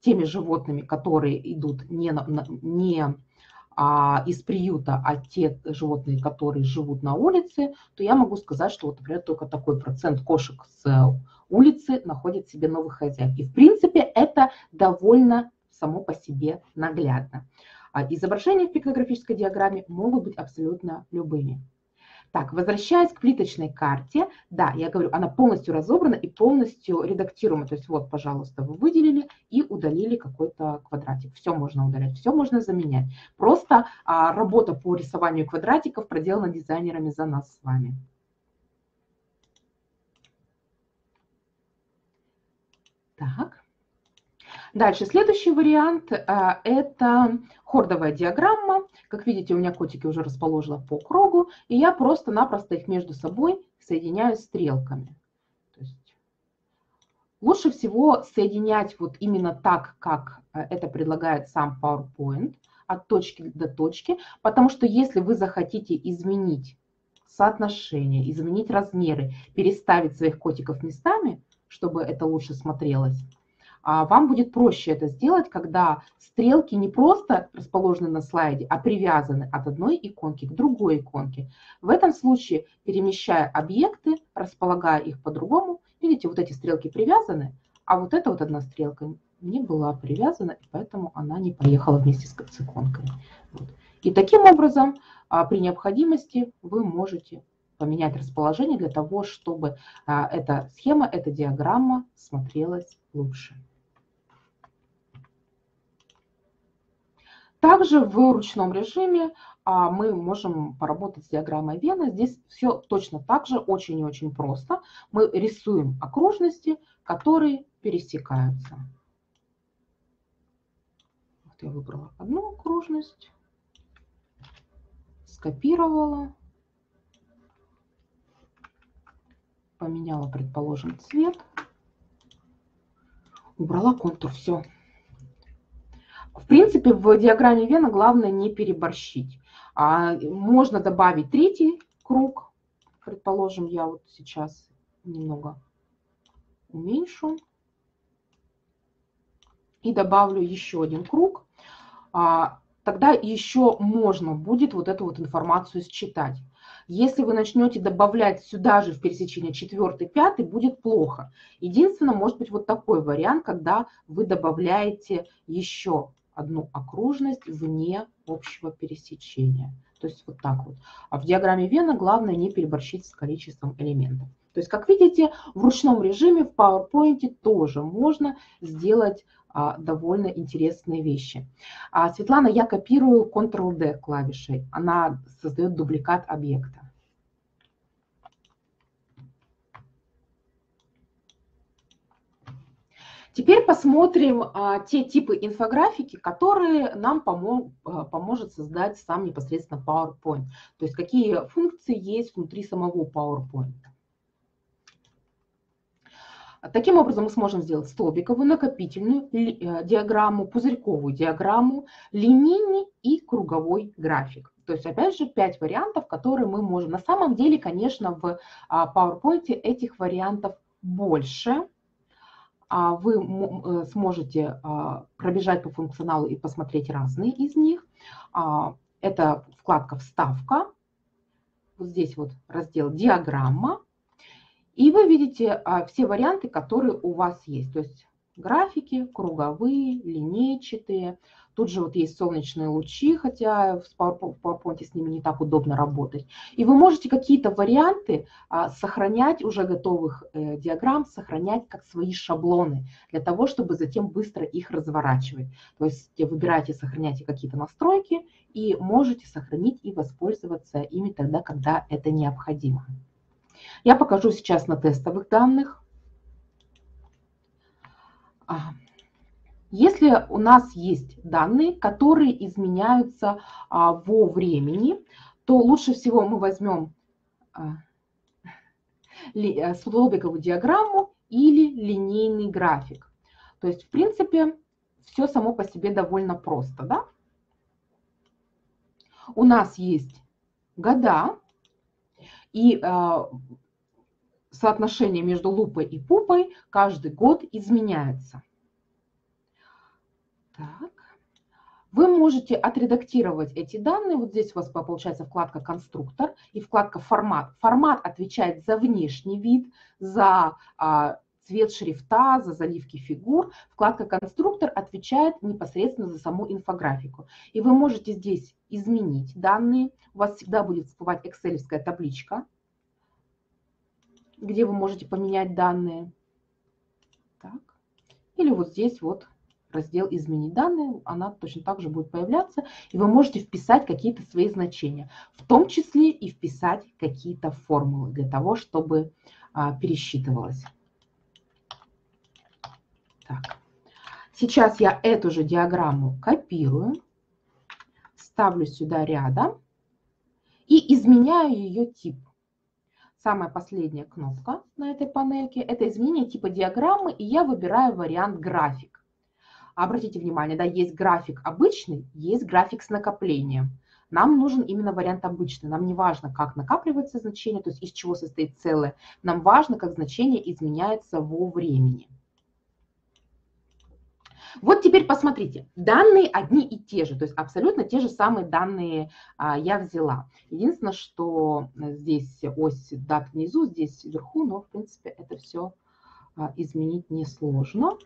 теми животными, которые идут не, не из приюта, а те животные, которые живут на улице, то я могу сказать, что, вот, например, только такой процент кошек с улицы находит себе новых хозяев. И, в принципе, это довольно само по себе наглядно. Изображения в пиктографической диаграмме могут быть абсолютно любыми. Так, возвращаясь к плиточной карте, да, я говорю, она полностью разобрана и полностью редактируема. То есть вот, пожалуйста, вы выделили и удалили какой-то квадратик. Все можно удалять, все можно заменять. Просто а, работа по рисованию квадратиков проделана дизайнерами за нас с вами. Так. Дальше, следующий вариант – это хордовая диаграмма. Как видите, у меня котики уже расположила по кругу, и я просто-напросто их между собой соединяю стрелками. То есть лучше всего соединять вот именно так, как это предлагает сам PowerPoint, от точки до точки, потому что если вы захотите изменить соотношение, изменить размеры, переставить своих котиков местами, чтобы это лучше смотрелось, вам будет проще это сделать, когда стрелки не просто расположены на слайде, а привязаны от одной иконки к другой иконке. В этом случае, перемещая объекты, располагая их по-другому, видите, вот эти стрелки привязаны, а вот эта вот одна стрелка не была привязана, и поэтому она не поехала вместе с иконкой. Вот. И таким образом, при необходимости, вы можете поменять расположение для того, чтобы эта схема, эта диаграмма смотрелась лучше. Также в ручном режиме мы можем поработать с диаграммой Вена. Здесь все точно так же, очень и очень просто. Мы рисуем окружности, которые пересекаются. Вот я выбрала одну окружность, скопировала, поменяла, предположим, цвет, убрала контур, все. В принципе, в диаграмме Вена главное не переборщить. А, можно добавить третий круг. Предположим, я вот сейчас немного уменьшу. И добавлю еще один круг. А, тогда еще можно будет вот эту вот информацию считать. Если вы начнете добавлять сюда же в пересечение четвёртый, пятый, будет плохо. Единственное, может быть вот такой вариант, когда вы добавляете еще одну окружность вне общего пересечения. То есть вот так вот. А в диаграмме Вена главное не переборщить с количеством элементов. То есть, как видите, в ручном режиме в PowerPoint тоже можно сделать довольно интересные вещи. Светлана, я копирую контрол дэ клавишей. Она создает дубликат объекта. Теперь посмотрим а, те типы инфографики, которые нам помо- поможет создать сам непосредственно PowerPoint. То есть какие функции есть внутри самого PowerPoint. Таким образом мы сможем сделать столбиковую, накопительную диаграмму, пузырьковую диаграмму, линейный и круговой график. То есть, опять же, пять вариантов, которые мы можем. На самом деле, конечно, в PowerPoint этих вариантов больше. Вы сможете пробежать по функционалу и посмотреть разные из них. Это вкладка «Вставка». Вот здесь вот раздел «Диаграмма». И вы видите а, все варианты, которые у вас есть. То есть графики, круговые, линейчатые. Тут же вот есть солнечные лучи, хотя в PowerPoint с ними не так удобно работать. И вы можете какие-то варианты а, сохранять, уже готовых э, диаграмм, сохранять как свои шаблоны, для того, чтобы затем быстро их разворачивать. То есть выбираете, сохраняете какие-то настройки и можете сохранить и воспользоваться ими тогда, когда это необходимо. Я покажу сейчас на тестовых данных. Если у нас есть данные, которые изменяются во времени, то лучше всего мы возьмем столбиковую диаграмму или линейный график. То есть, в принципе, все само по себе довольно просто, да? У нас есть года. И э, соотношение между лупой и пупой каждый год изменяется. Так. Вы можете отредактировать эти данные. Вот здесь у вас получается вкладка «Конструктор» и вкладка «Формат». Формат отвечает за внешний вид, за э, цвет шрифта, за заливки фигур. Вкладка «Конструктор» отвечает непосредственно за саму инфографику. И вы можете здесь изменить данные. У вас всегда будет всплывать экселевская табличка, где вы можете поменять данные. Так. Или вот здесь вот раздел «Изменить данные». Она точно так же будет появляться. И вы можете вписать какие-то свои значения. В том числе и вписать какие-то формулы для того, чтобы а, пересчитывалось. Так. Сейчас я эту же диаграмму копирую, ставлю сюда рядом и изменяю ее тип. Самая последняя кнопка на этой панельке – это изменение типа диаграммы, и я выбираю вариант «График». Обратите внимание, да, есть график обычный, есть график с накоплением. Нам нужен именно вариант обычный. Нам не важно, как накапливается значение, то есть из чего состоит целое. Нам важно, как значение изменяется во времени. Вот теперь посмотрите, данные одни и те же, то есть абсолютно те же самые данные а, я взяла. Единственное, что здесь ось дат внизу, здесь вверху, но в принципе это все а, изменить несложно.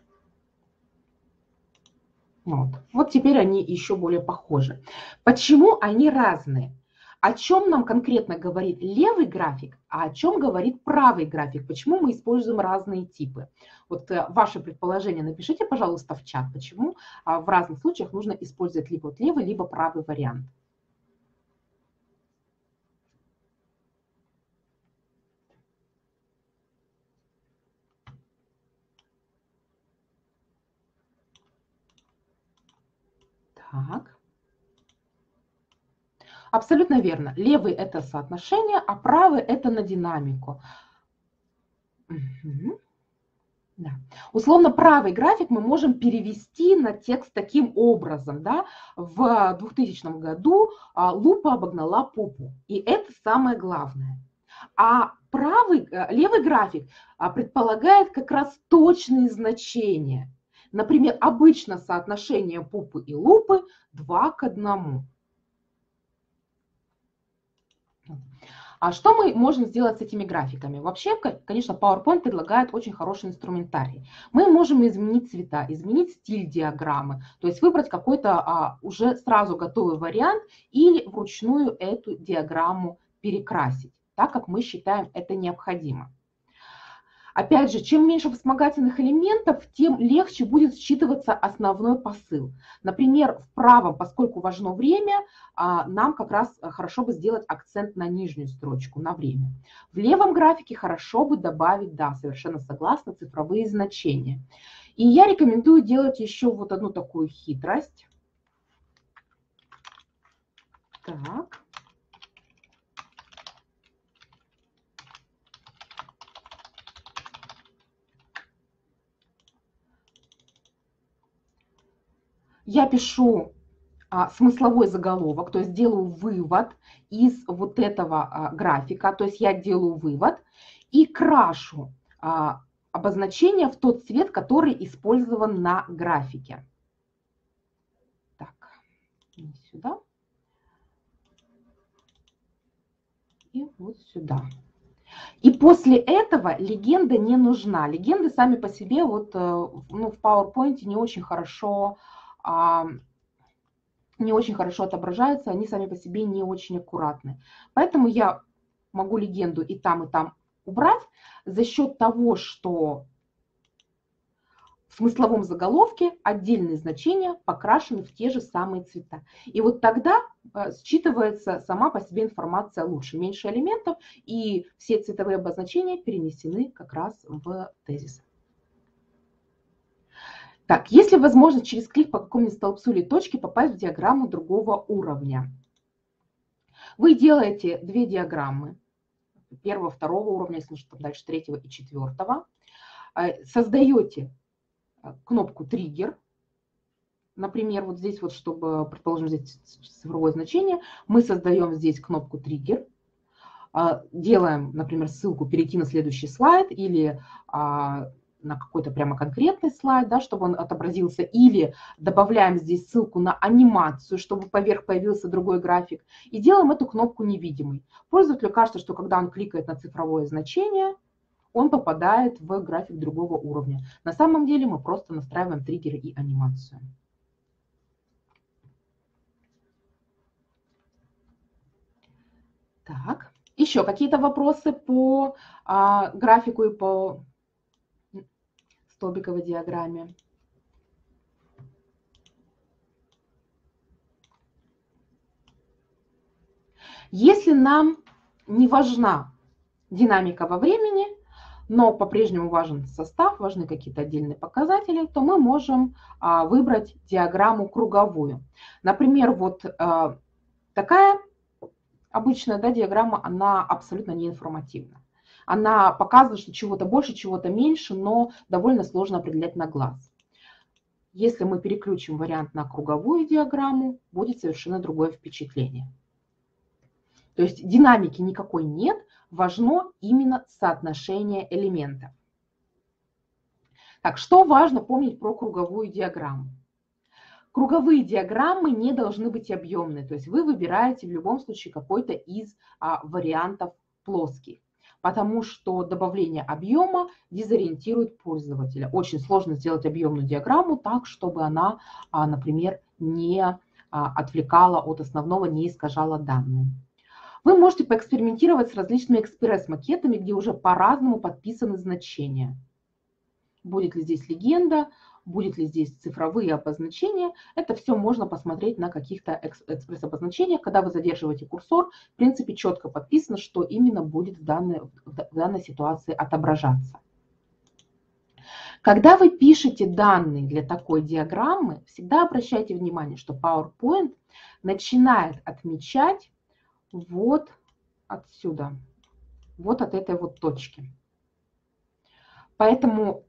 Вот. Вот теперь они еще более похожи. Почему они разные? О чем нам конкретно говорит левый график, а о чем говорит правый график? Почему мы используем разные типы? Вот ваше предположение напишите, пожалуйста, в чат, почему в разных случаях нужно использовать либо левый, либо правый вариант. Так. Абсолютно верно. Левый – это соотношение, а правый – это на динамику. Угу. Да. Условно, правый график мы можем перевести на текст таким образом. Да? В двухтысячном году лупа обогнала пупу. И это самое главное. А правый, левый график предполагает как раз точные значения. Например, обычно соотношение пупы и лупы два к одному. А что мы можем сделать с этими графиками? Вообще, конечно, PowerPoint предлагает очень хороший инструментарий. Мы можем изменить цвета, изменить стиль диаграммы, то есть выбрать какой-то а, уже сразу готовый вариант или вручную эту диаграмму перекрасить, так как мы считаем это необходимо. Опять же, чем меньше вспомогательных элементов, тем легче будет считываться основной посыл. Например, в правом, поскольку важно время, нам как раз хорошо бы сделать акцент на нижнюю строчку, на время. В левом графике хорошо бы добавить, да, совершенно согласна, цифровые значения. И я рекомендую делать еще вот одну такую хитрость. Так. Я пишу а, смысловой заголовок, то есть делаю вывод из вот этого а, графика, то есть я делаю вывод и крашу а, обозначение в тот цвет, который использован на графике. Так, сюда и вот сюда. И после этого легенда не нужна. Легенды сами по себе вот, ну, в PowerPoint не очень хорошо... не очень хорошо отображаются, они сами по себе не очень аккуратны. Поэтому я могу легенду и там, и там убрать за счет того, что в смысловом заголовке отдельные значения покрашены в те же самые цвета. И вот тогда считывается сама по себе информация лучше, меньше элементов, и все цветовые обозначения перенесены как раз в тезис. Так, есть ли возможность через клик по какому-нибудь столбцу или точке попасть в диаграмму другого уровня? Вы делаете две диаграммы, первого, второго уровня, если нужно, дальше третьего и четвертого. Создаете кнопку «Триггер». Например, вот здесь, вот, чтобы, предположим, здесь цифровое значение, мы создаем здесь кнопку «Триггер». Делаем, например, ссылку «Перейти на следующий слайд» или на какой-то прямо конкретный слайд, да, чтобы он отобразился, или добавляем здесь ссылку на анимацию, чтобы поверх появился другой график, и делаем эту кнопку невидимой. Пользователю кажется, что когда он кликает на цифровое значение, он попадает в график другого уровня. На самом деле мы просто настраиваем триггеры и анимацию. Так, еще какие-то вопросы по а, графику и по... столбиковой диаграмме. Если нам не важна динамика во времени, но по-прежнему важен состав, важны какие-то отдельные показатели, то мы можем а, выбрать диаграмму круговую. Например, вот а, такая обычная, да, диаграмма, она абсолютно неинформативна. Она показывает, что чего-то больше, чего-то меньше, но довольно сложно определять на глаз. Если мы переключим вариант на круговую диаграмму, будет совершенно другое впечатление. То есть динамики никакой нет, важно именно соотношение элементов. Так, что важно помнить про круговую диаграмму? Круговые диаграммы не должны быть объемны, то есть вы выбираете в любом случае какой-то из а, вариантов плоских. Потому что добавление объема дезориентирует пользователя. Очень сложно сделать объемную диаграмму так, чтобы она, например, не отвлекала от основного, не искажала данные. Вы можете поэкспериментировать с различными экспресс-макетами, где уже по-разному подписаны значения. Будет ли здесь легенда, будет ли здесь цифровые обозначения. Это все можно посмотреть на каких-то экспресс-обозначениях. Когда вы задерживаете курсор, в принципе, четко подписано, что именно будет в данной, в данной ситуации отображаться. Когда вы пишете данные для такой диаграммы, всегда обращайте внимание, что PowerPoint начинает отмечать вот отсюда, вот от этой вот точки. Поэтому...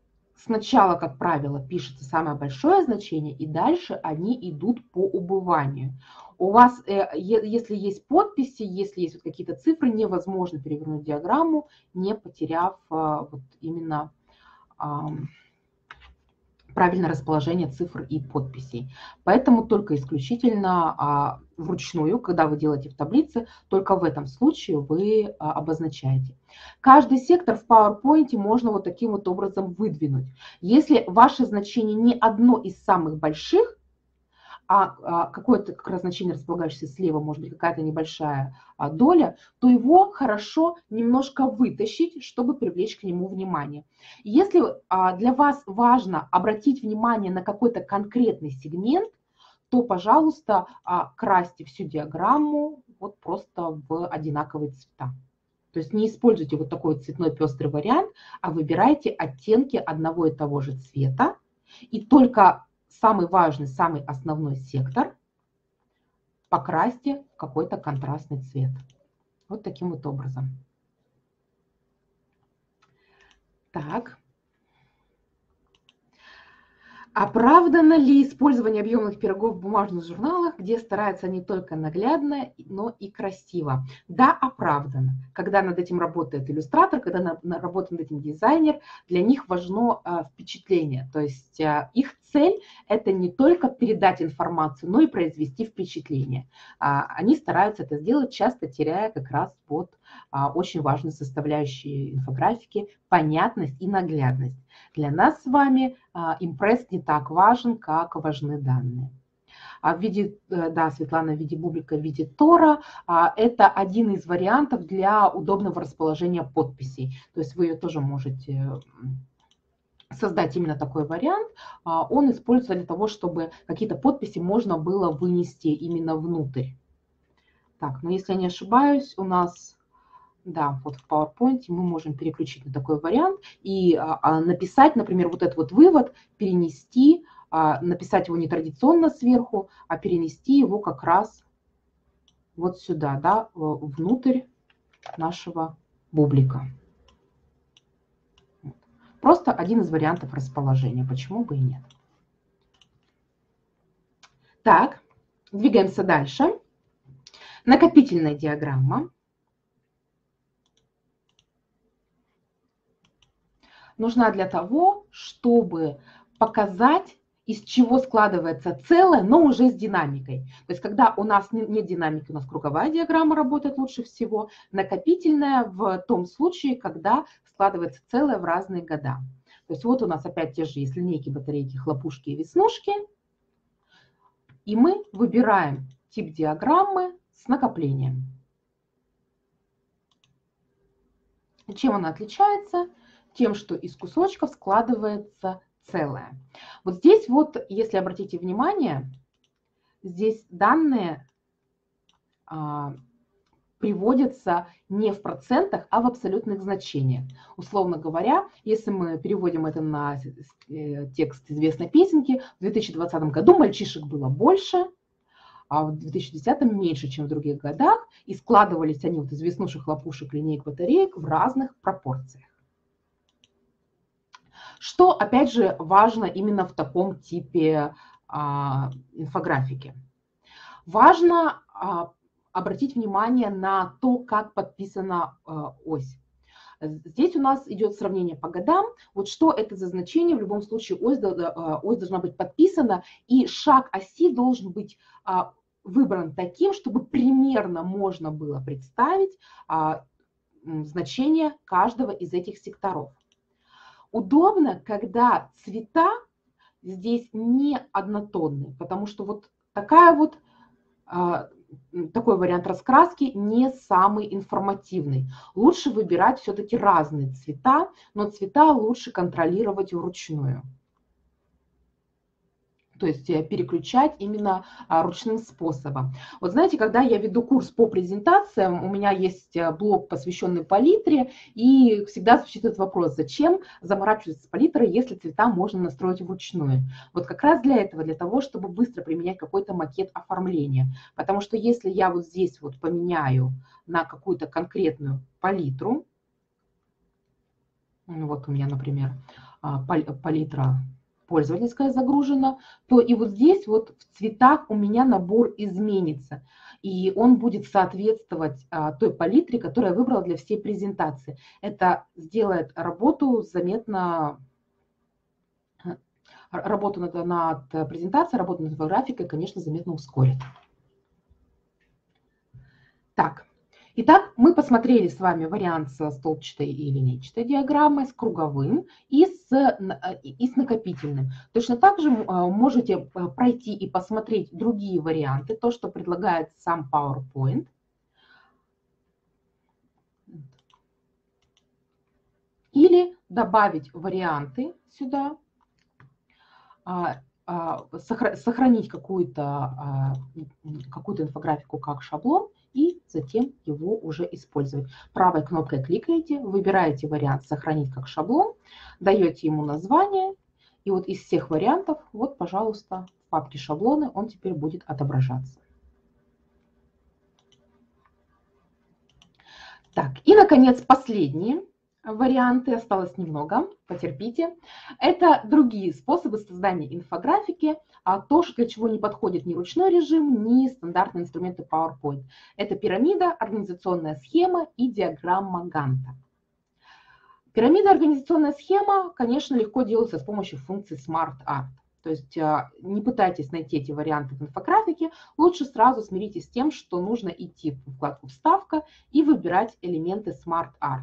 сначала, как правило, пишется самое большое значение, и дальше они идут по убыванию. У вас, если есть подписи, если есть какие-то цифры, невозможно перевернуть диаграмму, не потеряв вот именно правильное расположение цифр и подписей. Поэтому только исключительно вручную, когда вы делаете в таблице, только в этом случае вы обозначаете. Каждый сектор в PowerPoint можно вот таким вот образом выдвинуть. Если ваше значение не одно из самых больших, а какое-то как раз значение, располагающееся слева, может быть, какая-то небольшая доля, то его хорошо немножко вытащить, чтобы привлечь к нему внимание. Если для вас важно обратить внимание на какой-то конкретный сегмент, то, пожалуйста, красьте всю диаграмму вот просто в одинаковые цвета. То есть не используйте вот такой цветной пестрый вариант, а выбирайте оттенки одного и того же цвета И только самый важный, самый основной сектор покрасьте в какой-то контрастный цвет. Вот таким вот образом. Так. Оправдано ли использование объемных пирогов в бумажных журналах, где стараются не только наглядно, но и красиво? Да, оправдано. Когда над этим работает иллюстратор, когда работает над этим дизайнер, для них важно впечатление. То есть их цель – это не только передать информацию, но и произвести впечатление. Они стараются это сделать, часто теряя как раз под очень важные составляющие инфографики – понятность и наглядность. Для нас с вами импресс не так важен, как важны данные. А в виде, да, Светлана, в виде бублика, в виде тора, а это один из вариантов для удобного расположения подписей. То есть вы ее тоже можете создать, именно такой вариант. Он используется для того, чтобы какие-то подписи можно было вынести именно внутрь. Так, ну если я не ошибаюсь, у нас... Да, вот в PowerPoint мы можем переключить на такой вариант и а, а, написать, например, вот этот вот вывод, перенести, а, написать его не традиционно сверху, а перенести его как раз вот сюда, да, внутрь нашего бублика. Просто один из вариантов расположения, почему бы и нет. Так, двигаемся дальше. Накопительная диаграмма. Нужна для того, чтобы показать, из чего складывается целое, но уже с динамикой. То есть, когда у нас нет динамики, у нас круговая диаграмма работает лучше всего, накопительная в том случае, когда складывается целое в разные года. То есть, вот у нас опять те же есть линейки, батарейки, хлопушки и веснушки. И мы выбираем тип диаграммы с накоплением. Чем она отличается? Тем, что из кусочков складывается целое. Вот здесь вот, если обратите внимание, здесь данные а, приводятся не в процентах, а в абсолютных значениях. Условно говоря, если мы переводим это на текст известной песенки, в две тысячи двадцатом году мальчишек было больше, а в две тысячи десятом меньше, чем в других годах, и складывались они вот из веснушек, лопушек, линеек, батареек в разных пропорциях. Что, опять же, важно именно в таком типе а, инфографики? Важно а, обратить внимание на то, как подписана а, ось. Здесь у нас идет сравнение по годам. Вот что это за значение? В любом случае ось, ось должна быть подписана, и шаг оси должен быть а, выбран таким, чтобы примерно можно было представить а, значение каждого из этих секторов. Удобно, когда цвета здесь не однотонные, потому что вот такая вот, такой вариант раскраски не самый информативный. Лучше выбирать все-таки разные цвета, но цвета лучше контролировать вручную. То есть переключать именно ручным способом. Вот знаете, когда я веду курс по презентациям, у меня есть блог, посвященный палитре, и всегда звучит этот вопрос, зачем заморачиваться с палитрой, если цвета можно настроить вручную. Вот как раз для этого, для того, чтобы быстро применять какой-то макет оформления. Потому что если я вот здесь вот поменяю на какую-то конкретную палитру, вот у меня, например, палитра пользовательская загружена, то и вот здесь вот в цветах у меня набор изменится. И он будет соответствовать а, той палитре, которую я выбрала для всей презентации. Это сделает работу заметно, работу над, над презентацией, работу над графикой, конечно, заметно ускорит. Так. Итак, мы посмотрели с вами вариант со столбчатой и линейчатой диаграммой, с круговым и с, и с накопительным. Точно так же можете пройти и посмотреть другие варианты, то, что предлагает сам PowerPoint. Или добавить варианты сюда, сохранить какую-то какую-то инфографику как шаблон, и затем его уже использовать. Правой кнопкой кликаете, выбираете вариант «Сохранить как шаблон», даете ему название И вот из всех вариантов, вот, пожалуйста, в папке шаблоны он теперь будет отображаться. Так, и, наконец, последние варианты, осталось немного, потерпите. Это другие способы создания инфографики, а то, для чего не подходит ни ручной режим, ни стандартные инструменты PowerPoint. Это пирамида, организационная схема и диаграмма Ганта. Пирамида, организационная схема, конечно, легко делается с помощью функции Smart Art. То есть не пытайтесь найти эти варианты в инфографике, лучше сразу смиритесь с тем, что нужно идти в вкладку «Вставка» и выбирать элементы Smart Art.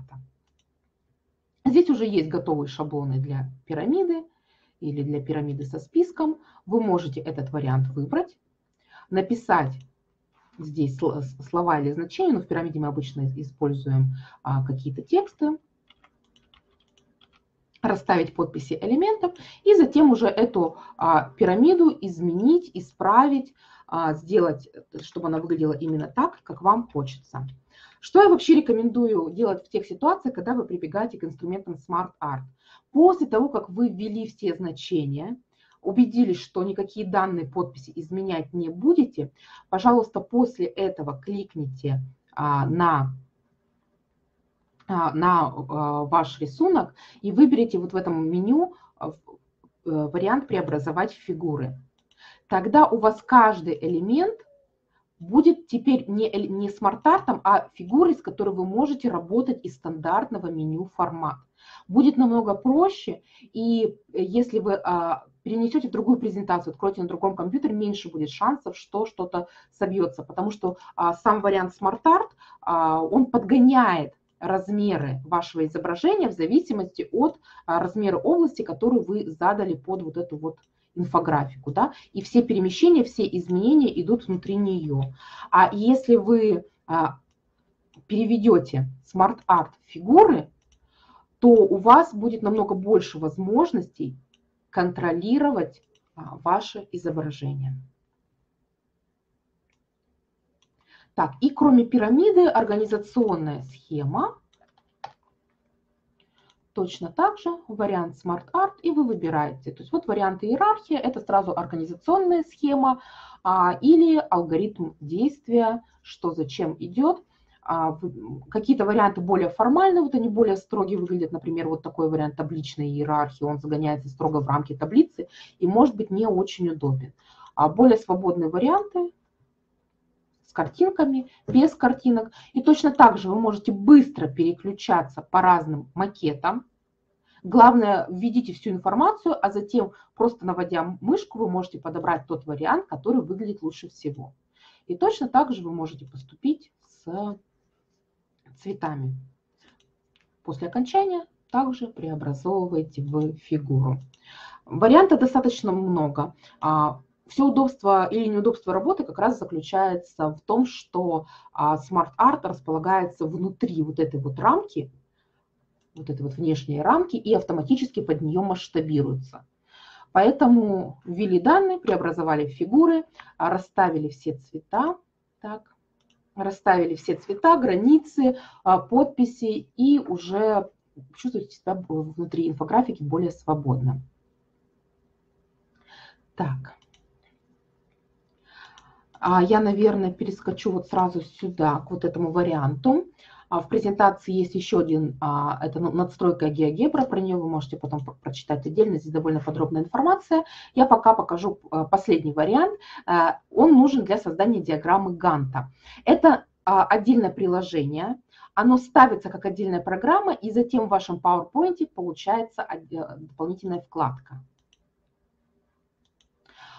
Здесь уже есть готовые шаблоны для пирамиды или для пирамиды со списком. Вы можете этот вариант выбрать, написать здесь слова или значения, но в пирамиде мы обычно используем какие-то тексты, расставить подписи элементов и затем уже эту а, пирамиду изменить, исправить, а, сделать, чтобы она выглядела именно так, как вам хочется. Что я вообще рекомендую делать в тех ситуациях, когда вы прибегаете к инструментам Smart Art? После того, как вы ввели все значения, убедились, что никакие данные подписи изменять не будете, пожалуйста, после этого кликните а, на... на ваш рисунок и выберите вот в этом меню вариант «Преобразовать фигуры». Тогда у вас каждый элемент будет теперь не, не смарт-артом, а фигурой, с которой вы можете работать из стандартного меню формат. Будет намного проще, и если вы перенесете в другую презентацию, откройте на другом компьютере, меньше будет шансов, что что-то собьется, потому что сам вариант «Смарт-арт», он подгоняет размеры вашего изображения в зависимости от а, размера области, которую вы задали под вот эту вот инфографику. Да? И все перемещения, все изменения идут внутри нее. А если вы а, переведете Smart Art в фигуры, то у вас будет намного больше возможностей контролировать а, ваше изображение. Так, и кроме пирамиды, организационная схема. Точно так же вариант Smart Art, и вы выбираете. То есть вот варианты иерархии, это сразу организационная схема а, или алгоритм действия, что зачем идет. А, какие-то варианты более формальные, вот они более строгие выглядят. Например, вот такой вариант табличной иерархии, он загоняется строго в рамки таблицы и может быть не очень удобен. А более свободные варианты, картинками, без картинок. И точно так же вы можете быстро переключаться по разным макетам. Главное, введите всю информацию, а затем, просто наводя мышку, вы можете подобрать тот вариант, который выглядит лучше всего. И точно так же вы можете поступить с цветами. После окончания также преобразовываете в фигуру. Вариантов достаточно много. Все удобство или неудобство работы как раз заключается в том, что Smart Art располагается внутри вот этой вот рамки, вот этой вот внешней рамки, и автоматически под нее масштабируется. Поэтому ввели данные, преобразовали фигуры, расставили все цвета, так, расставили все цвета, границы, подписи, и уже чувствуете себя внутри инфографики более свободно. Так. Я, наверное, перескочу вот сразу сюда, к вот этому варианту. В презентации есть еще один, это надстройка GeoGebra, про нее вы можете потом прочитать отдельно, здесь довольно подробная информация. Я пока покажу последний вариант. Он нужен для создания диаграммы Ганта. Это отдельное приложение, оно ставится как отдельная программа, и затем в вашем PowerPoint получается дополнительная вкладка.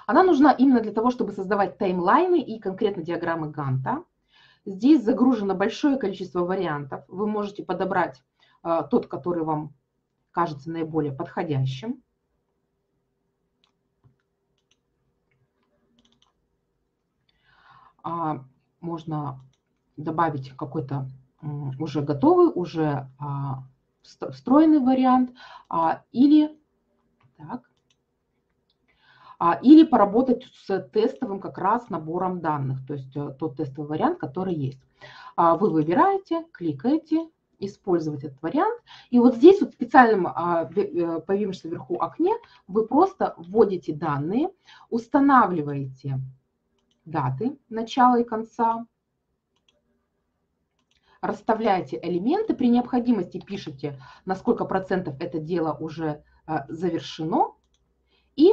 Она нужна именно для того, чтобы создавать таймлайны и конкретно диаграммы Ганта. Здесь загружено большое количество вариантов. Вы можете подобрать э, тот, который вам кажется наиболее подходящим. А, можно добавить какой-то э, уже готовый, уже э, встроенный вариант. А, или... Так. Или поработать с тестовым как раз набором данных, то есть тот тестовый вариант, который есть. Вы выбираете, кликаете, использовать этот вариант. И вот здесь вот в специальном появившемся вверху окне вы просто вводите данные, устанавливаете даты начала и конца, расставляете элементы, при необходимости пишите, на сколько процентов это дело уже завершено, и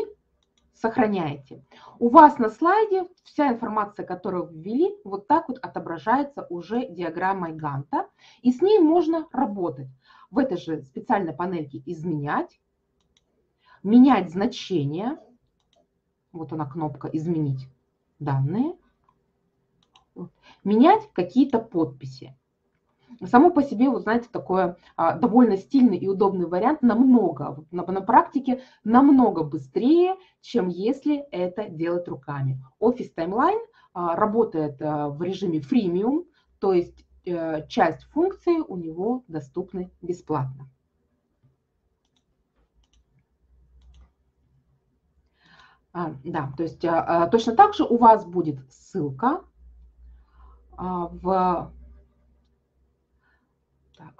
сохраняете. У вас на слайде вся информация, которую вы ввели, вот так вот отображается уже диаграммой Ганта, и с ней можно работать. В этой же специальной панельке «Изменять», «Менять значение», вот она кнопка «Изменить данные», «Менять какие-то подписи». Само по себе, вот знаете, такой а, довольно стильный и удобный вариант, намного, на, на практике намного быстрее, чем если это делать руками. Office Timeline а, работает а, в режиме freemium, то есть а, часть функций у него доступны бесплатно. А, да, то есть а, а, точно так же у вас будет ссылка а, в...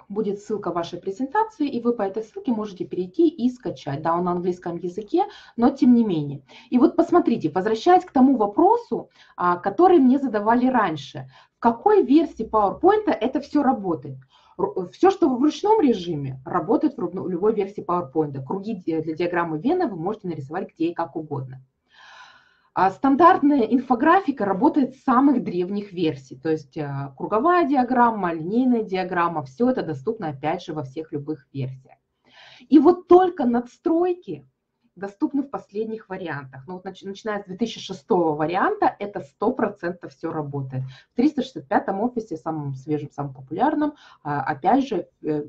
Будет ссылка вашей презентации, и вы по этой ссылке можете перейти и скачать. Да, он на английском языке, но тем не менее. И вот посмотрите, возвращаясь к тому вопросу, который мне задавали раньше. В какой версии PowerPoint это все работает? Все, что в ручном режиме, работает в любой версии PowerPoint. Круги для диаграммы Вена вы можете нарисовать где и как угодно. Стандартная инфографика работает с самых древних версий, то есть круговая диаграмма, линейная диаграмма, все это доступно опять же во всех любых версиях. И вот только надстройки доступны в последних вариантах. Ну, вот начиная с две тысячи шестого варианта это сто процентов все работает. В триста шестьдесят пятом офисе, самом свежем, самом популярном, опять же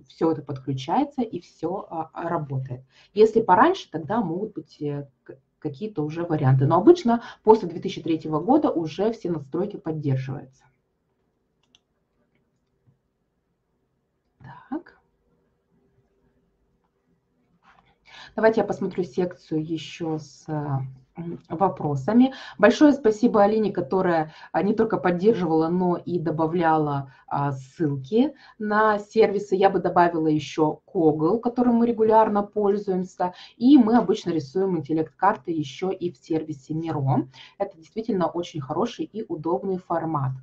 все это подключается и все работает. Если пораньше, тогда могут быть какие-то уже варианты. Но обычно после две тысячи третьего года уже все настройки поддерживаются. Так. Давайте я посмотрю секцию еще с вопросами. Большое спасибо Алине, которая не только поддерживала, но и добавляла ссылки на сервисы. Я бы добавила еще Google, которым мы регулярно пользуемся. И мы обычно рисуем интеллект-карты еще и в сервисе Miro. Это действительно очень хороший и удобный формат.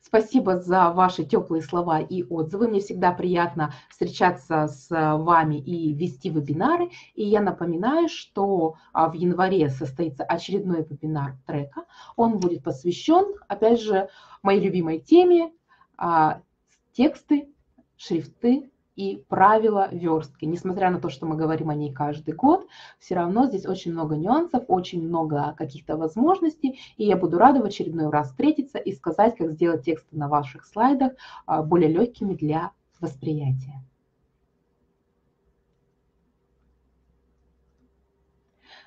Спасибо за ваши теплые слова и отзывы. Мне всегда приятно встречаться с вами и вести вебинары. И я напоминаю, что в январе состоится очередной вебинар трека. Он будет посвящен, опять же, моей любимой теме – тексты, шрифты и правила верстки. Несмотря на то, что мы говорим о ней каждый год, все равно здесь очень много нюансов, очень много каких-то возможностей. И я буду рада в очередной раз встретиться и сказать, как сделать тексты на ваших слайдах более легкими для восприятия.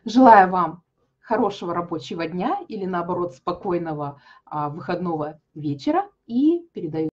Желаю вам хорошего рабочего дня или, наоборот, спокойного выходного вечера и передаю